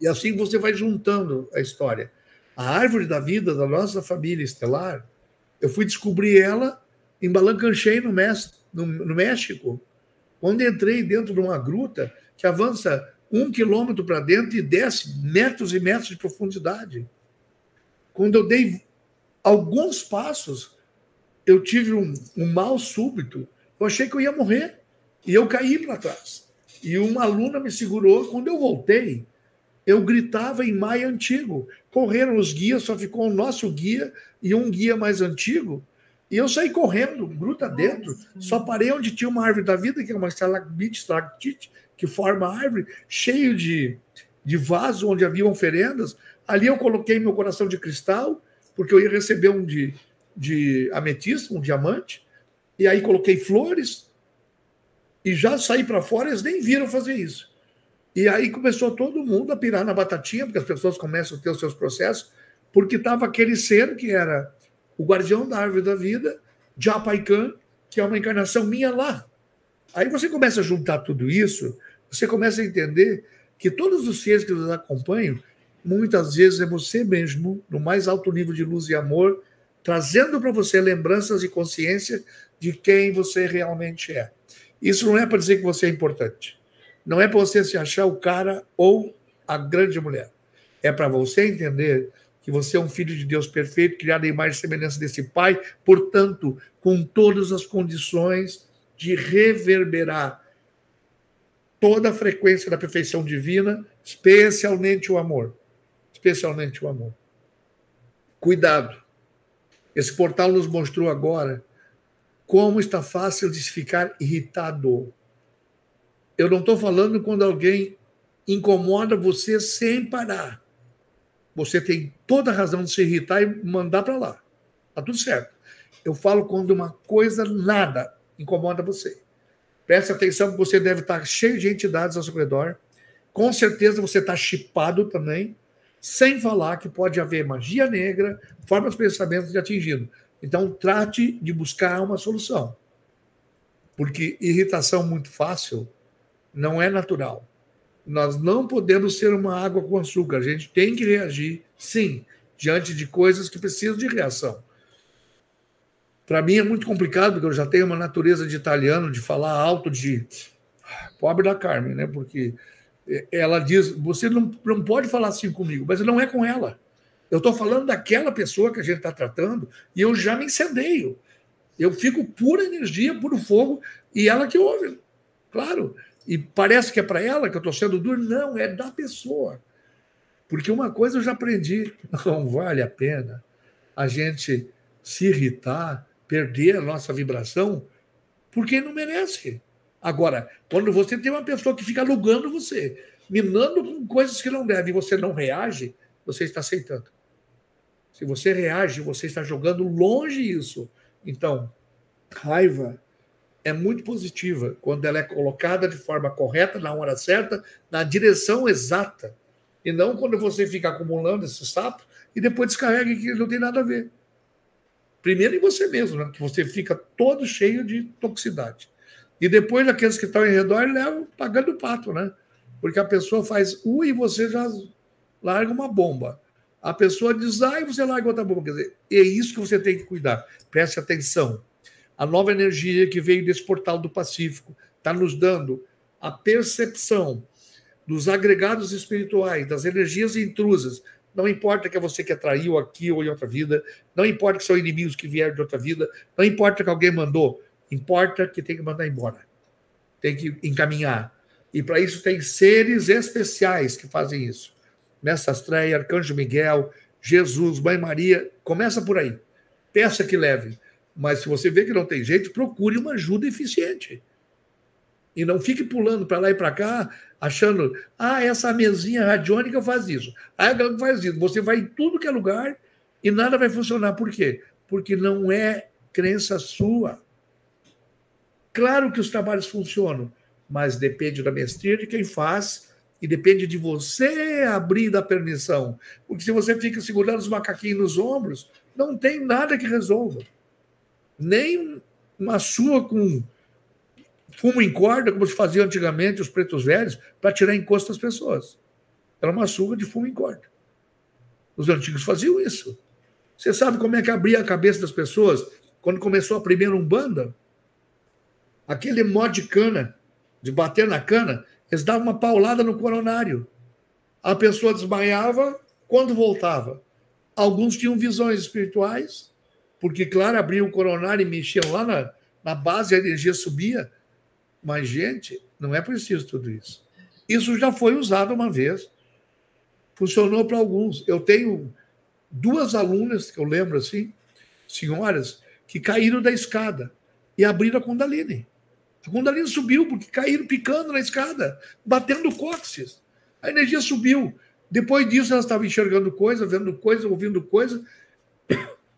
E assim você vai juntando a história. A árvore da vida da nossa família estelar, eu fui descobrir ela em Balancanchei, no México, quando entrei dentro de uma gruta que avança 1 quilômetro para dentro e desce metros e metros de profundidade. Quando eu dei alguns passos, eu tive um mal súbito. Eu achei que eu ia morrer. E eu caí para trás. E uma aluna me segurou. Quando eu voltei, eu gritava em maia antigo. Correram os guias, só ficou o nosso guia e um guia mais antigo. E eu saí correndo, gruta dentro. Só parei onde tinha uma árvore da vida, que é uma estalagmite, estalactite, que forma a árvore, cheio de vaso, onde havia oferendas. Ali eu coloquei meu coração de cristal, porque eu ia receber um de ametista, um diamante. E aí coloquei flores. E já saí para fora, eles nem viram fazer isso. E aí começou todo mundo a pirar na batatinha, porque as pessoas começam a ter os seus processos, porque estava aquele ser que era o guardião da árvore da vida, Japaikan, que é uma encarnação minha lá. Aí você começa a juntar tudo isso, você começa a entender que todos os seres que nos acompanham, muitas vezes é você mesmo, no mais alto nível de luz e amor, trazendo para você lembranças e consciência de quem você realmente é. Isso não é para dizer que você é importante. Não é para você se achar o cara ou a grande mulher. É para você entender que você é um filho de Deus perfeito, criado à imagem e semelhança desse Pai, portanto, com todas as condições de reverberar toda a frequência da perfeição divina, especialmente o amor. Especialmente o amor. Cuidado. Esse portal nos mostrou agora como está fácil de ficar irritado. Eu não estou falando quando alguém incomoda você sem parar. Você tem toda a razão de se irritar e mandar para lá. Está tudo certo. Eu falo quando uma coisa, nada, incomoda você. Preste atenção que você deve estar cheio de entidades ao seu redor. Com certeza você está chipado também. Sem falar que pode haver magia negra, formas de pensamento de atingido. Então, trate de buscar uma solução. Porque irritação muito fácil não é natural. Nós não podemos ser uma água com açúcar. A gente tem que reagir, sim, diante de coisas que precisam de reação. Para mim é muito complicado, porque eu já tenho uma natureza de italiano, de falar alto, de... Pobre da Carmen, né? Porque ela diz, você não pode falar assim comigo, mas não é com ela. Eu estou falando daquela pessoa que a gente está tratando e eu já me incendeio. Eu fico pura energia, puro fogo, e ela que ouve. Claro. E parece que é para ela que eu estou sendo duro. Não, é da pessoa. Porque uma coisa eu já aprendi. Não vale a pena a gente se irritar, perder a nossa vibração, porque não merece. Agora, quando você tem uma pessoa que fica alugando você, minando com coisas que não deve, e você não reage, você está aceitando. Se você reage, você está jogando longe isso. Então, raiva é muito positiva quando ela é colocada de forma correta, na hora certa, na direção exata. E não quando você fica acumulando esse sapo e depois descarrega que não tem nada a ver. Primeiro em você mesmo, né? Que você fica todo cheio de toxicidade. E depois aqueles que estão ao redor levam pagando o pato, né? Porque a pessoa faz e você já larga uma bomba. A pessoa diz, ah, e você larga outra bomba. Quer dizer, é isso que você tem que cuidar. Preste atenção. A nova energia que veio desse portal do Pacífico está nos dando a percepção dos agregados espirituais, das energias intrusas. Não importa que é você que atraiu aqui ou em outra vida, não importa que são inimigos que vieram de outra vida, não importa que alguém mandou, importa que tem que mandar embora. Tem que encaminhar. E para isso tem seres especiais que fazem isso. Mestre Astreia, Arcanjo Miguel, Jesus, Mãe Maria, começa por aí. Peça que leve. Mas se você vê que não tem jeito, procure uma ajuda eficiente. E não fique pulando para lá e para cá, achando, ah, essa mesinha radiônica faz isso. Ah, ela faz isso. Você vai em tudo que é lugar e nada vai funcionar. Por quê? Porque não é crença sua. Claro que os trabalhos funcionam, mas depende da mestria de quem faz e depende de você abrir da permissão. Porque se você fica segurando os macaquinhos nos ombros, não tem nada que resolva. Nem uma sua com... fumo em corda, como se fazia antigamente os pretos velhos, para tirar encosto das pessoas. Era uma surra de fumo em corda. Os antigos faziam isso. Você sabe como é que abria a cabeça das pessoas quando começou a primeira Umbanda? Aquele nó de cana, de bater na cana, eles davam uma paulada no coronário. A pessoa desmaiava quando voltava. Alguns tinham visões espirituais, porque, claro, abriam o coronário e mexiam lá na base, a energia subia. Mas, gente, não é preciso tudo isso. Isso já foi usado uma vez. Funcionou para alguns. Eu tenho 2 alunas, que eu lembro assim, senhoras, que caíram da escada e abriram a Kundalini. A Kundalini subiu porque caíram picando na escada, batendo cóccix. A energia subiu. Depois disso, elas estavam enxergando coisa, vendo coisa, ouvindo coisa.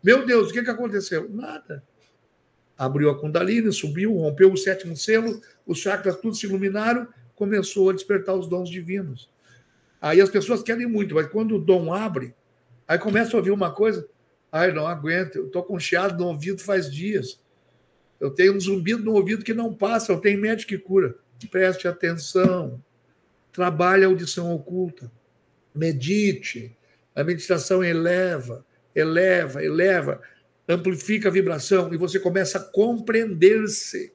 Meu Deus, o que aconteceu? Nada. Abriu a Kundalini, subiu, rompeu o 7º selo, os chakras tudo se iluminaram, começou a despertar os dons divinos. Aí as pessoas querem muito, mas quando o dom abre, aí começa a ouvir uma coisa, ai, não aguento, eu estou com chiado no ouvido faz dias, eu tenho um zumbido no ouvido que não passa, eu tenho médico que cura. Preste atenção, trabalhe a audição oculta, medite, a meditação eleva, eleva, eleva, amplifica a vibração e você começa a compreender-se.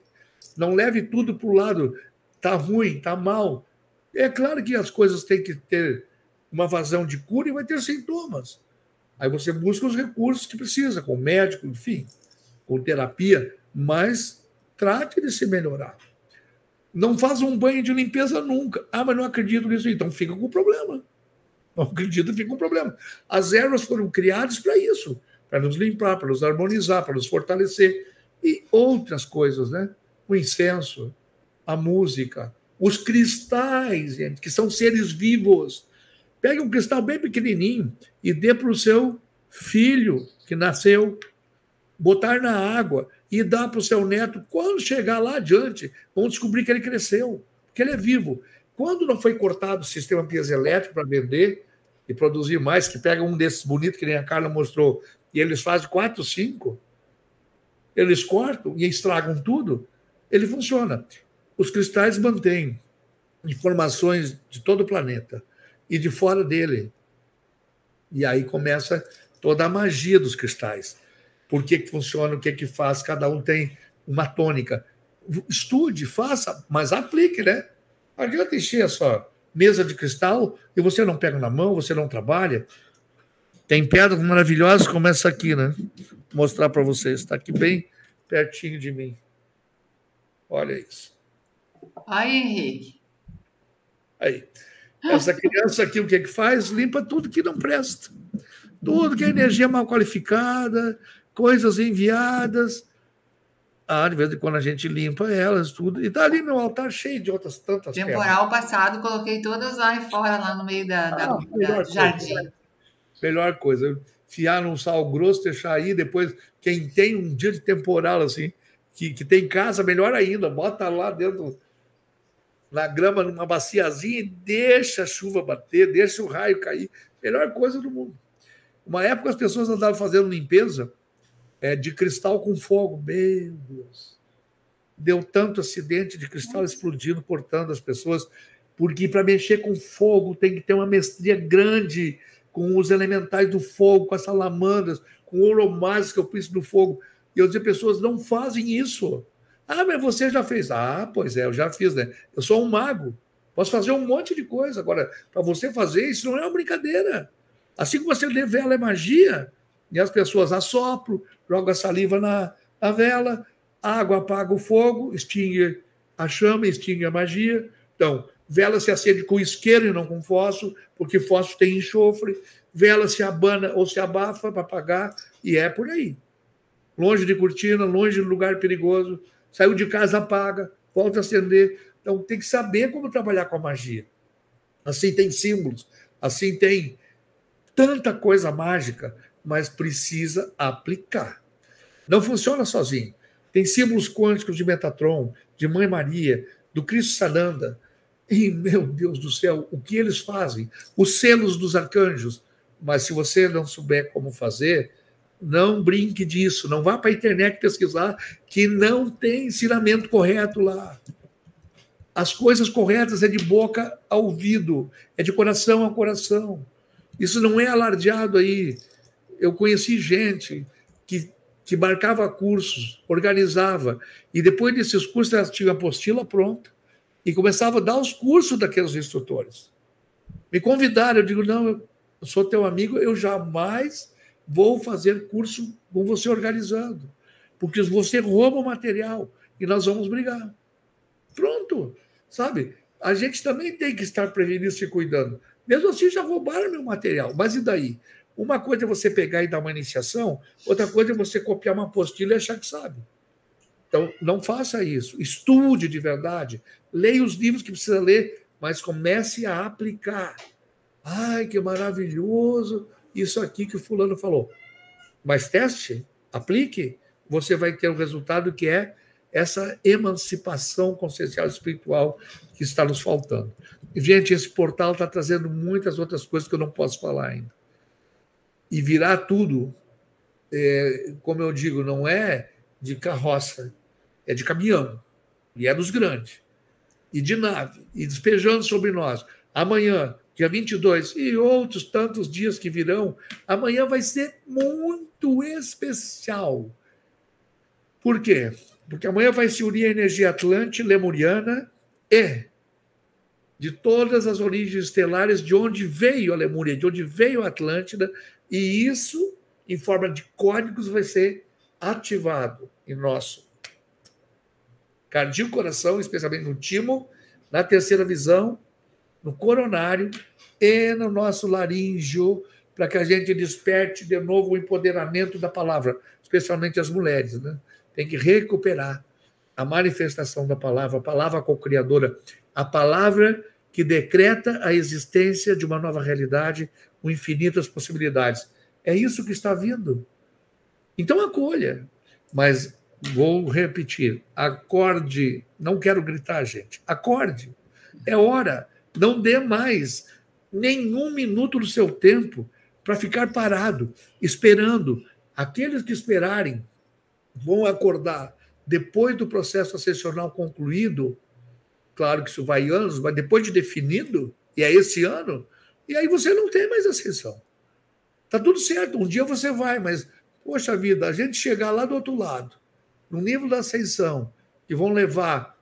Não leve tudo para o lado, está ruim, está mal. É claro que as coisas têm que ter uma vazão de cura e vai ter sintomas. Aí você busca os recursos que precisa, com médico, enfim, com terapia, mas trate de se melhorar. Não faça um banho de limpeza nunca. Ah, mas não acredito nisso. Então fica com problema. Não acredito, fica com problema. As ervas foram criadas para isso. Para nos limpar, para nos harmonizar, para nos fortalecer. E outras coisas, né? O incenso, a música, os cristais, gente, que são seres vivos. Pegue um cristal bem pequenininho e dê para o seu filho que nasceu, botar na água e dá para o seu neto. Quando chegar lá adiante, vão descobrir que ele cresceu, que ele é vivo. Quando não foi cortado o sistema piezoelétrico para vender e produzir mais, que pega um desses bonitos que nem a Carla mostrou, e eles fazem 4, 5, eles cortam e estragam tudo, ele funciona. Os cristais mantêm informações de todo o planeta e de fora dele. E aí começa toda a magia dos cristais. Por que funciona, o que que faz, cada um tem uma tônica. Estude, faça, mas aplique, né? Não adianta encher essa mesa de cristal e você não pega na mão, você não trabalha. Tem pedras maravilhosas como essa aqui, né? Vou mostrar para vocês. Está aqui bem pertinho de mim. Olha isso. Ai, Henrique. Aí. Essa criança aqui, o que é que faz? Limpa tudo que não presta. Tudo que é energia mal qualificada, coisas enviadas. Ah, de vez em quando a gente limpa elas, tudo. E está ali meu altar cheio de outras tantas pedras. Temporal passado, coloquei todas lá fora, lá no meio da jardim. Coisa. Melhor coisa, fiar um sal grosso, deixar aí, depois, quem tem um dia de temporal, assim, que tem casa, melhor ainda, bota lá dentro, na grama, numa baciazinha, e deixa a chuva bater, deixa o raio cair, melhor coisa do mundo. Uma época as pessoas andavam fazendo limpeza de cristal com fogo, meu Deus, deu tanto acidente de cristal explodindo, cortando as pessoas, Porque para mexer com fogo tem que ter uma mestria grande com os elementais do fogo, com as salamandras, com o oromasis, que é o príncipe do fogo. E eu dizia, pessoas não fazem isso. Ah, mas você já fez. Ah, pois é, eu já fiz, né? Eu sou um mago. Posso fazer um monte de coisa. Agora, para você fazer, isso não é uma brincadeira. Assim como você revela a magia, e as pessoas assopram, jogam a saliva na vela, a água apaga o fogo, extingue a chama, extingue a magia. Então, vela se acende com isqueiro e não com fósforo, porque fósforo tem enxofre. Vela se abana ou se abafa para apagar, e é por aí. Longe de cortina, longe de lugar perigoso. Saiu de casa, apaga, volta a acender. Então, tem que saber como trabalhar com a magia. Assim tem símbolos, assim tem tanta coisa mágica, mas precisa aplicar. Não funciona sozinho. Tem símbolos quânticos de Metatron, de Mãe Maria, do Cristo Salanda. E, meu Deus do céu, o que eles fazem? Os selos dos arcanjos. Mas se você não souber como fazer, não brinque disso. Não vá para a internet pesquisar, que não tem ensinamento correto lá. As coisas corretas é de boca a ouvido, é de coração a coração. Isso não é alardeado aí. Eu conheci gente que marcava cursos, organizava, e depois desses cursos elas tinham a apostila pronta e começava a dar os cursos daqueles instrutores. Me convidaram, eu digo, não, eu sou teu amigo, eu jamais vou fazer curso com você organizado, porque você rouba o material e nós vamos brigar. Pronto, sabe? A gente também tem que estar prevenido, se cuidando. Mesmo assim, já roubaram meu material. Mas e daí? Uma coisa é você pegar e dar uma iniciação, outra coisa é você copiar uma apostila e achar que sabe. Então, não faça isso. Estude de verdade. Leia os livros que precisa ler, mas comece a aplicar. Ai, que maravilhoso isso aqui que o fulano falou. Mas teste, aplique, você vai ter um resultado que é essa emancipação consciencial e espiritual que está nos faltando. Gente, esse portal está trazendo muitas outras coisas que eu não posso falar ainda. E virar tudo, como eu digo, não é de carroça, é de caminhão, e é dos grandes, e de nave, e despejando sobre nós. Amanhã, dia 22, e outros tantos dias que virão, amanhã vai ser muito especial. Por quê? Porque amanhã vai se unir a energia atlântica, lemuriana e de todas as origens estelares de onde veio a Lemúria, de onde veio a Atlântida, e isso, em forma de códigos, vai ser ativado em nosso cardíaco, coração, especialmente no timo, na terceira visão, no coronário e no nosso laríngeo, para que a gente desperte de novo o empoderamento da palavra, especialmente as mulheres, né? Tem que recuperar a manifestação da palavra, a palavra co-criadora, a palavra que decreta a existência de uma nova realidade com infinitas possibilidades. É isso que está vindo. Então acolha. Mas vou repetir, acorde. Não quero gritar, gente. Acorde. É hora. Não dê mais nenhum minuto do seu tempo para ficar parado, esperando. Aqueles que esperarem vão acordar depois do processo ascensional concluído, claro que isso vai anos, mas depois de definido, e é esse ano, e aí você não tem mais ascensão. Está tudo certo, um dia você vai, mas, poxa vida, a gente chegar lá do outro lado, no nível da ascensão, que vão levar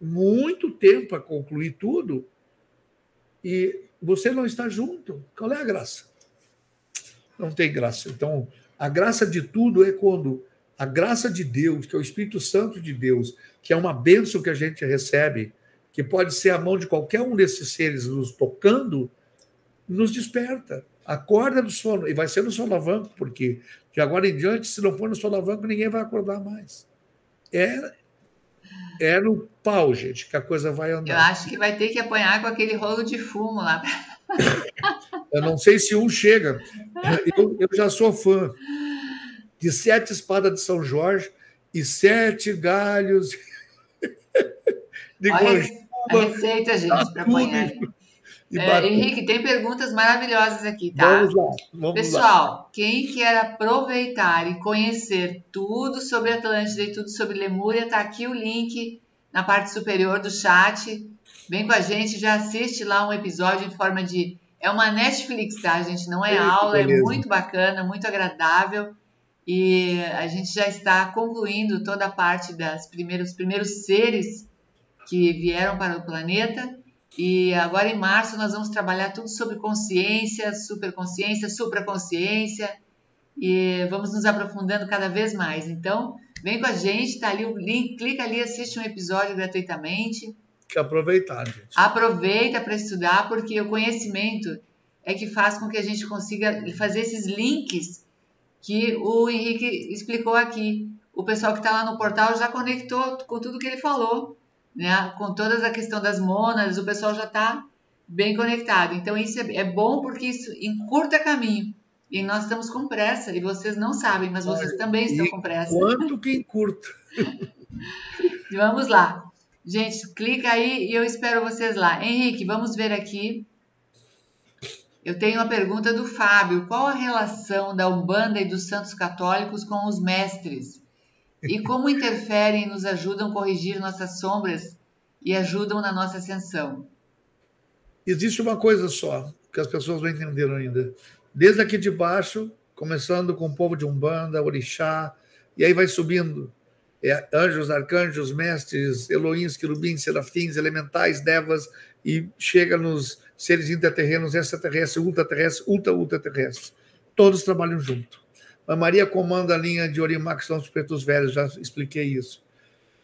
muito tempo a concluir tudo, e você não está junto. Qual é a graça? Não tem graça. Então, a graça de tudo é quando a graça de Deus, que é o Espírito Santo de Deus, que é uma bênção que a gente recebe, que pode ser a mão de qualquer um desses seres nos tocando, nos desperta, acorda do sono. E vai ser no solavanco, porque de agora em diante, se não for no solavanco, ninguém vai acordar mais. É no pau, gente, que a coisa vai andar. Eu acho que vai ter que apanhar com aquele rolo de fumo lá. Eu não sei se um chega. Eu já sou fã de 7 espadas de São Jorge e 7 galhos de guajuba. Olha a receita, gente, para apanhar. Henrique, tem perguntas maravilhosas aqui, tá? Vamos lá, vamos Pessoal, quem quer aproveitar e conhecer tudo sobre Atlântida e tudo sobre Lemúria, tá aqui o link na parte superior do chat. Vem com a gente, já assiste lá um episódio em forma de... É uma Netflix, tá, gente? Não é aula, é muito bacana, muito agradável. E a gente já está concluindo toda a parte dos primeiros seres que vieram para o planeta. E agora em março nós vamos trabalhar tudo sobre consciência, superconsciência, supraconsciência. E vamos nos aprofundando cada vez mais. Então, vem com a gente, tá ali o link, clica ali, assiste um episódio gratuitamente. Que aproveitar, gente. Aproveita para estudar, porque o conhecimento é que faz com que a gente consiga fazer esses links que o Henrique explicou aqui. O pessoal que está lá no portal já conectou com tudo que ele falou, né? Com toda a questão das mônadas, o pessoal já está bem conectado. Então, isso é bom porque isso encurta caminho. E nós estamos com pressa, e vocês não sabem, mas vocês também estão com pressa. Quanto que encurta! Vamos lá. Gente, clica aí e eu espero vocês lá. Henrique, vamos ver aqui. Eu tenho uma pergunta do Fábio. Qual a relação da Umbanda e dos santos católicos com os mestres? E como interferem e nos ajudam a corrigir nossas sombras e ajudam na nossa ascensão? Existe uma coisa só, que as pessoas não entenderam ainda. Desde aqui de baixo, começando com o povo de Umbanda, Orixá, e aí vai subindo. Anjos, arcanjos, mestres, Elohim, querubins, serafins, elementais, devas, e chega nos seres interterrenos, extraterrestres, ultraterrestres. Todos trabalham junto. A Maria comanda a linha de Orimax, são os pretos velhos, já expliquei isso.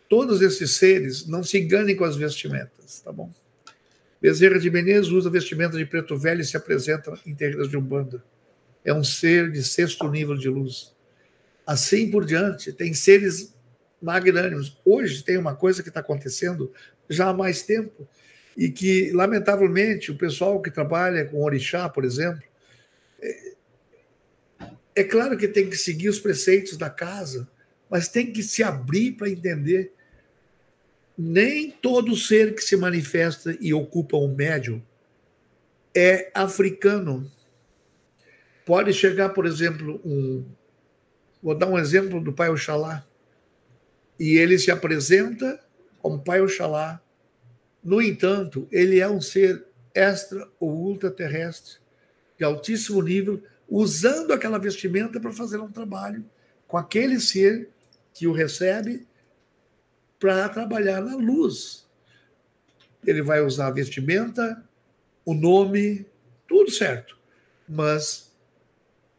Todos esses seres não se enganem com as vestimentas, tá bom? Bezerra de Menezes usa vestimenta de preto velho e se apresenta em terreiros de Umbanda. É um ser de 6º nível de luz. Assim por diante, tem seres magnânimos. Hoje tem uma coisa que está acontecendo já há mais tempo e que, lamentavelmente, o pessoal que trabalha com orixá, por exemplo, é claro que tem que seguir os preceitos da casa, mas tem que se abrir para entender. Nem todo ser que se manifesta e ocupa um médium é africano. Pode chegar, por exemplo, vou dar um exemplo do Pai Oxalá. E ele se apresenta como Pai Oxalá. No entanto, ele é um ser extra ou ultraterrestre, de altíssimo nível, usando aquela vestimenta para fazer um trabalho com aquele ser que o recebe para trabalhar na luz. Ele vai usar a vestimenta, o nome, tudo certo. Mas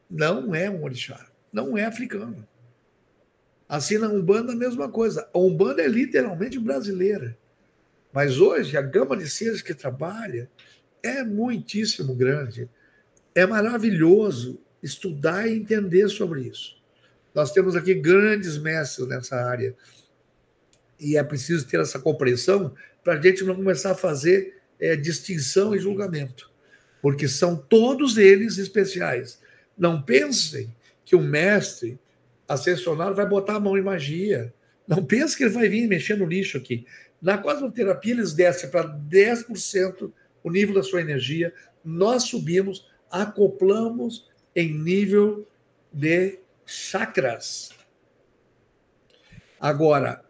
não é um orixá, não é africano. Assim, na Umbanda, a mesma coisa. A Umbanda é literalmente brasileira. Mas hoje, a gama de seres que trabalha é muitíssimo grande. É maravilhoso estudar e entender sobre isso. Nós temos aqui grandes mestres nessa área. E é preciso ter essa compreensão para a gente não começar a fazer distinção e julgamento. Porque são todos eles especiais. Não pensem que o mestre ascensionado vai botar a mão em magia. Não pense que ele vai vir mexer no lixo aqui. Na cosmoterapia, eles descem para 10% o nível da sua energia, nós subimos, acoplamos em nível de chakras. Agora,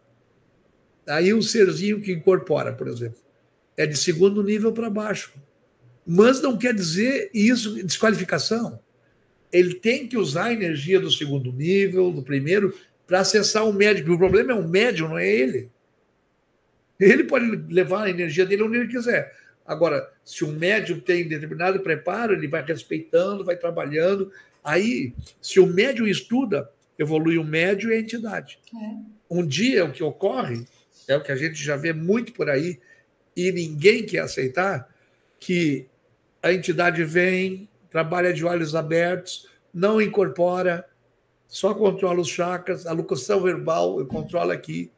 aí o serzinho que incorpora, por exemplo, é de 2º nível para baixo. Mas não quer dizer isso, desqualificação. Ele tem que usar a energia do 2º nível, do 1º, para acessar o médium. O problema é o médium, não é ele. Ele pode levar a energia dele onde ele quiser. Agora, se o médium tem determinado preparo, ele vai respeitando, vai trabalhando. Aí, se o médium estuda, evolui o médium e a entidade. Um dia, o que ocorre, é o que a gente já vê muito por aí, e ninguém quer aceitar, que a entidade vem, trabalha de olhos abertos, não incorpora, só controla os chakras, a locução verbal, eu controlo aqui,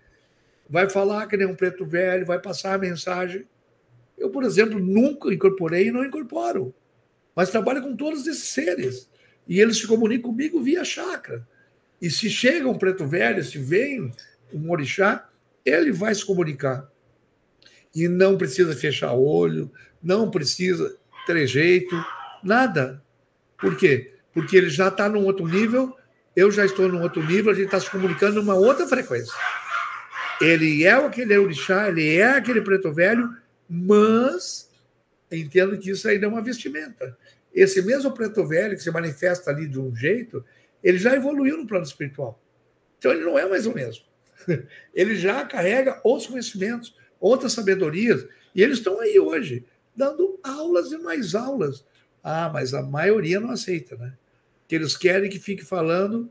vai falar que nem um preto velho, vai passar a mensagem. Eu, por exemplo, nunca incorporei e não incorporo, mas trabalho com todos esses seres, e eles se comunicam comigo via chakra. E se chega um preto velho, se vem um orixá, ele vai se comunicar. E não precisa fechar o olho, não precisa trejeito, nada. Por quê? Porque ele já está num outro nível, eu já estou num outro nível, a gente está se comunicando numa outra frequência. Ele é aquele orixá, ele é aquele preto velho, mas entendo que isso ainda é uma vestimenta. Esse mesmo preto velho que se manifesta ali de um jeito, ele já evoluiu no plano espiritual. Então ele não é mais o mesmo. Ele já carrega outros conhecimentos, outras sabedorias, e eles estão aí hoje, dando aulas e mais aulas. Ah, mas a maioria não aceita, né? Que eles querem que fique falando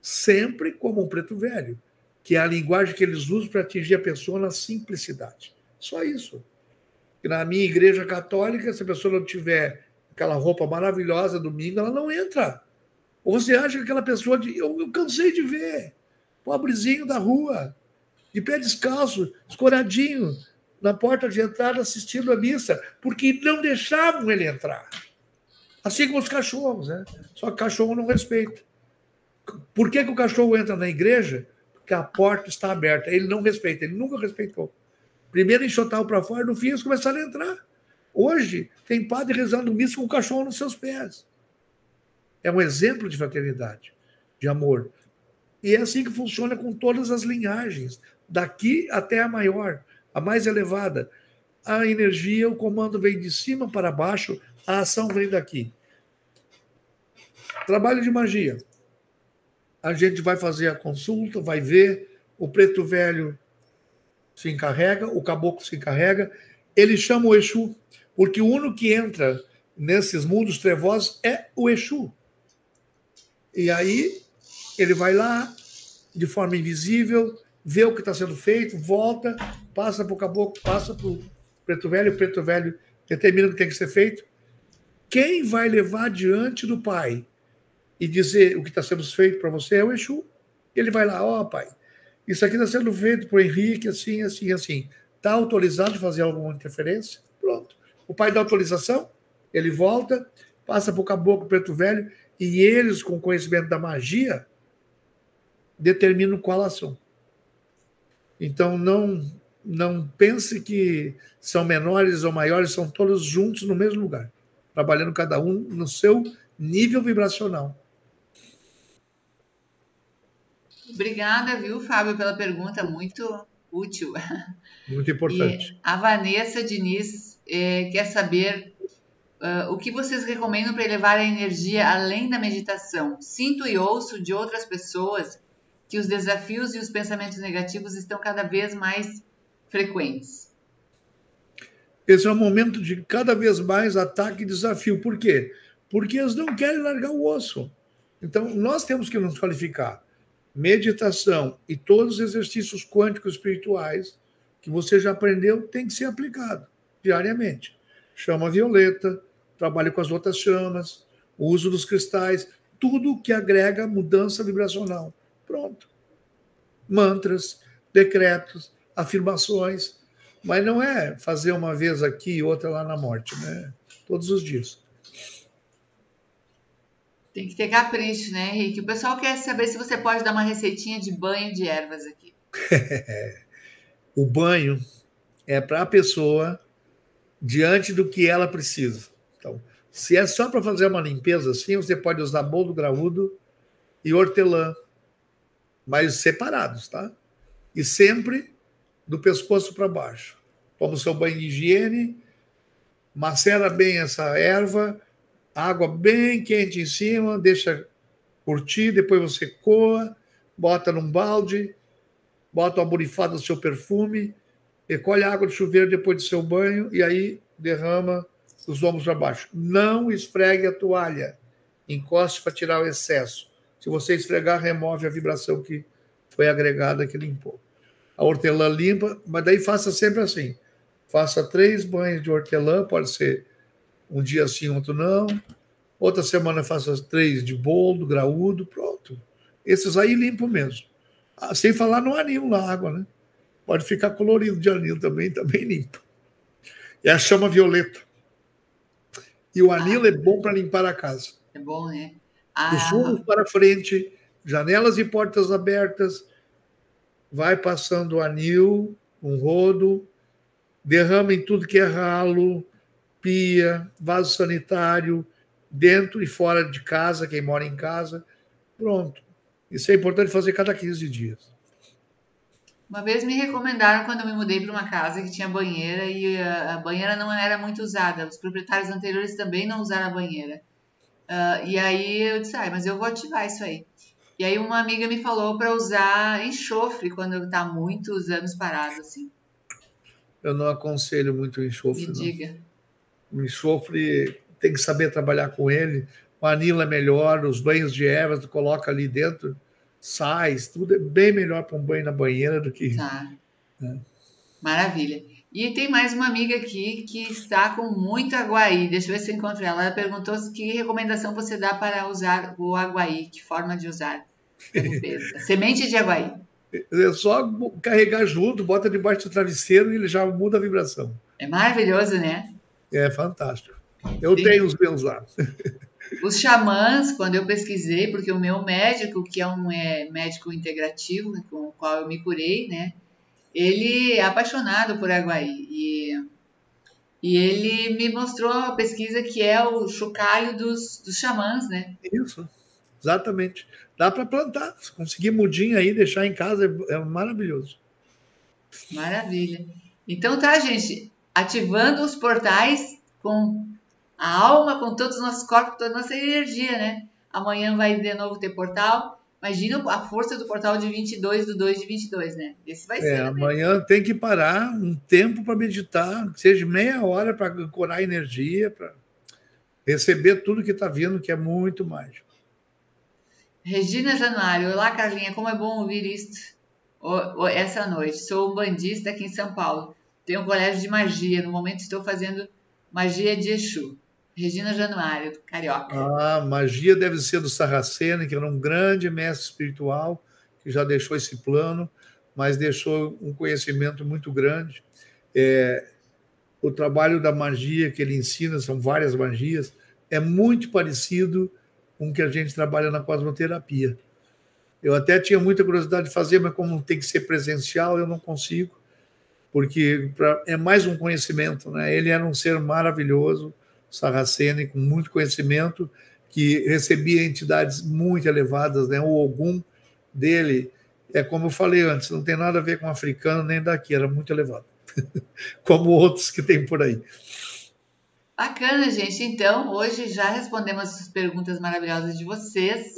sempre como um preto velho, que é a linguagem que eles usam para atingir a pessoa na simplicidade. Só isso. Na minha igreja católica, se a pessoa não tiver aquela roupa maravilhosa domingo, ela não entra. Ou você acha que aquela pessoa... Eu cansei de ver. Pobrezinho da rua, de pé descalço, escoradinho, na porta de entrada assistindo a missa, porque não deixavam ele entrar. Assim como os cachorros, né? Só que cachorro não respeita. Por que que o cachorro entra na igreja? Porque a porta está aberta. Ele não respeita, ele nunca respeitou. Primeiro enxotaram para fora, no fim eles começaram a entrar. Hoje tem padre rezando missa com o cachorro nos seus pés. É um exemplo de fraternidade, de amor. E é assim que funciona com todas as linhagens, daqui até a maior, a mais elevada. A energia, o comando vem de cima para baixo, a ação vem daqui. Trabalho de magia. A gente vai fazer a consulta, vai ver, o preto velho se encarrega, o caboclo se encarrega, ele chama o Exu, porque o único que entra nesses mundos trevosos é o Exu. E aí ele vai lá, de forma invisível, vê o que está sendo feito, volta, passa para o caboclo, passa para o preto velho determina o que tem que ser feito. Quem vai levar diante do pai e dizer o que está sendo feito para você é o Exu. Ele vai lá, ó, pai, isso aqui está sendo feito para o Henrique, assim, assim, assim. Está autorizado de fazer alguma interferência? Pronto. O pai dá autorização, ele volta, passa para o caboclo, preto velho, e eles, com conhecimento da magia, determinam qual ação. Então, não pense que são menores ou maiores, são todos juntos no mesmo lugar, trabalhando cada um no seu nível vibracional. Obrigada, viu, Fábio, pela pergunta, muito útil. Muito importante. E a Vanessa Diniz quer saber o que vocês recomendam para elevar a energia além da meditação. Sinto e ouço de outras pessoas que os desafios e os pensamentos negativos estão cada vez mais frequentes. Esse é um momento de cada vez mais ataque e desafio. Por quê? Porque eles não querem largar o osso. Então, nós temos que nos qualificar. Meditação e todos os exercícios quânticos espirituais que você já aprendeu tem que ser aplicado diariamente. Chama violeta, trabalho com as outras chamas, o uso dos cristais, tudo que agrega mudança vibracional. Pronto. Mantras, decretos, afirmações. Mas não é fazer uma vez aqui e outra lá na morte, né? Todos os dias. Tem que ter capricho, né, Henrique? O pessoal quer saber se você pode dar uma receitinha de banho de ervas aqui. O banho é para a pessoa diante do que ela precisa. Então, se é só para fazer uma limpeza assim, você pode usar boldo graúdo e hortelã, mas separados, tá? E sempre do pescoço para baixo. Toma o seu banho de higiene, macera bem essa erva, água bem quente em cima, deixa curtir, depois você coa, bota num balde, bota o alborifado do seu perfume, recolhe a água do chuveiro depois do seu banho e aí derrama os ombros para baixo. Não esfregue a toalha, encoste para tirar o excesso. Se você esfregar, remove a vibração que foi agregada, que limpou. A hortelã limpa, mas daí faça sempre assim. Faça 3 banhos de hortelã, pode ser um dia assim, outro não. Outra semana faça 3 de boldo, graúdo, pronto. Esses aí limpam mesmo. Ah, sem falar no anil na água, né? Pode ficar colorido de anil também, também limpa. É a chama violeta. E o anil é bom para limpar a casa. É bom, né? Os fundos para frente, janelas e portas abertas. Vai passando o anil, um rodo, derrama em tudo que é ralo, pia, vaso sanitário, dentro e fora de casa, quem mora em casa. Pronto. Isso é importante fazer cada 15 dias. Uma vez me recomendaram quando eu me mudei para uma casa que tinha banheira e a banheira não era muito usada. Os proprietários anteriores também não usaram a banheira. E aí eu disse, mas eu vou ativar isso aí. E aí uma amiga me falou para usar enxofre quando está muitos anos parado, assim. Eu não aconselho muito o enxofre, não. Me diga. O enxofre tem que saber trabalhar com ele. Vanila é melhor, os banhos de ervas tu coloca ali dentro, sais, tudo é bem melhor para um banho na banheira do que... Tá. É. Maravilha. E tem mais uma amiga aqui que está com muito aguaí. Deixa eu ver se eu encontro ela. Ela perguntou que recomendação você dá para usar o aguaí, que forma de usar. Semente de aguaí. É só carregar junto, bota debaixo do travesseiro e ele já muda a vibração. É maravilhoso, né? É fantástico. Eu tenho os meus lá. Os xamãs, quando eu pesquisei, porque o meu médico, que é um médico integrativo, com o qual eu me curei, né? Ele é apaixonado por aguaí. E ele me mostrou a pesquisa que é o chocalho dos xamãs, né? Isso, exatamente. Dá para plantar, se conseguir mudinha aí, deixar em casa, é maravilhoso. Maravilha. Então tá, gente, ativando os portais com... a alma, com todos os nossos corpos, toda a nossa energia, né? Amanhã vai de novo ter portal. Imagina a força do portal de 22/2 de 22, né? Esse vai ser. Amanhã tem que parar um tempo para meditar, que seja meia hora para ancorar energia, para receber tudo que está vindo, que é muito mágico. Regina Januário, olá Carlinha, como é bom ouvir isto essa noite. Sou um bandista aqui em São Paulo. Tenho um colégio de magia. No momento estou fazendo magia de Exu. Regina Januário, carioca. Ah, magia deve ser do Saraceno, que era um grande mestre espiritual, que já deixou esse plano, mas deixou um conhecimento muito grande. O trabalho da magia que ele ensina, são várias magias, é muito parecido com o que a gente trabalha na cosmoterapia. Eu até tinha muita curiosidade de fazer, mas como tem que ser presencial, eu não consigo, porque é mais um conhecimento, né? Ele era um ser maravilhoso, Saraceno, com muito conhecimento, que recebia entidades muito elevadas, né? O Ogum dele, é como eu falei antes, não tem nada a ver com africano nem daqui, era muito elevado, como outros que tem por aí. Bacana, gente. Então, hoje já respondemos as perguntas maravilhosas de vocês,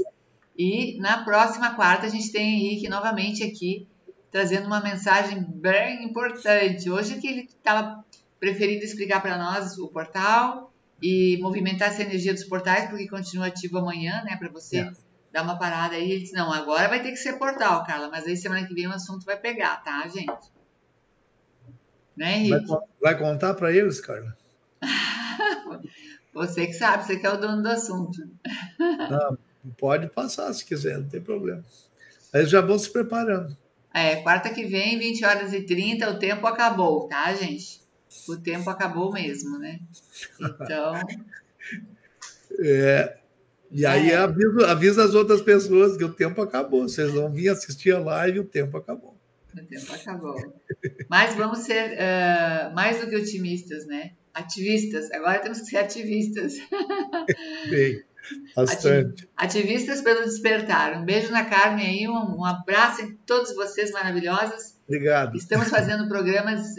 e na próxima quarta a gente tem Henrique novamente aqui, trazendo uma mensagem bem importante. Hoje que ele estava preferindo explicar para nós o portal e movimentar essa energia dos portais, porque continua ativo amanhã, né? Para você dar uma parada aí. Ele disse, não, agora vai ter que ser portal, Carla, mas aí semana que vem o assunto vai pegar, tá, gente? Né, Henrique? Vai contar para eles, Carla? Você que sabe, você que é o dono do assunto. Não, pode passar se quiser, não tem problema. Eles já vão se preparando. Quarta que vem, 20h30, o tempo acabou, tá, gente? O tempo acabou mesmo, né? Então... E aí avisa as outras pessoas que o tempo acabou. Vocês vão vir assistir a live e o tempo acabou. O tempo acabou. Mas vamos ser mais do que otimistas, né? Ativistas. Agora temos que ser ativistas. Bem... bastante. Ativistas pelo despertar. Um beijo na Carmen aí, um abraço em todos vocês maravilhosos. Obrigado. Estamos fazendo programas,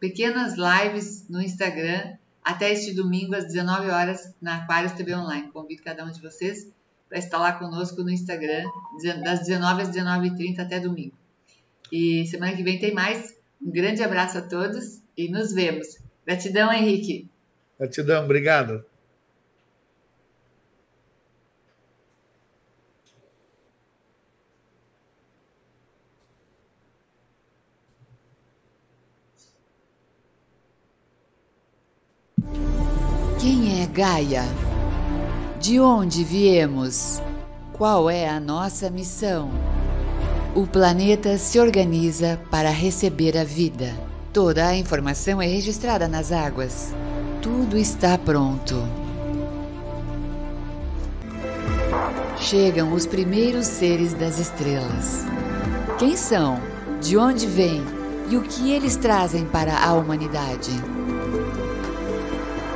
pequenas lives no Instagram, até este domingo às 19h na Aquarius TV Online. Convido cada um de vocês para estar lá conosco no Instagram, das 19h às 19h30 até domingo. E semana que vem tem mais. Um grande abraço a todos e nos vemos. Gratidão, Henrique. Gratidão, obrigado. Quem é Gaia? De onde viemos? Qual é a nossa missão? O planeta se organiza para receber a vida. Toda a informação é registrada nas águas. Tudo está pronto. Chegam os primeiros seres das estrelas. Quem são? De onde vêm? E o que eles trazem para a humanidade?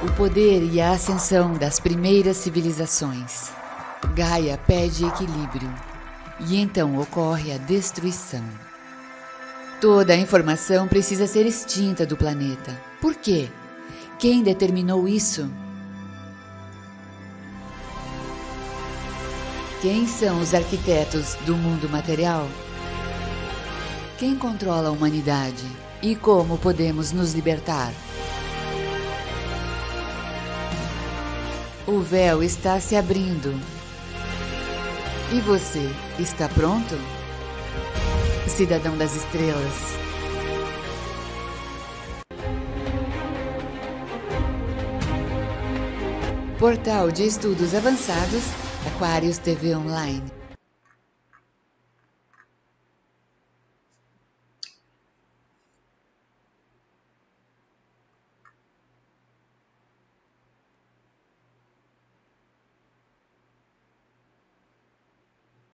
O poder e a ascensão das primeiras civilizações. Gaia pede equilíbrio, e então ocorre a destruição. Toda a informação precisa ser extinta do planeta. Por quê? Quem determinou isso? Quem são os arquitetos do mundo material? Quem controla a humanidade? E como podemos nos libertar? O véu está se abrindo. E você, está pronto? Cidadão das Estrelas. Portal de Estudos Avançados, Aquarius TV Online.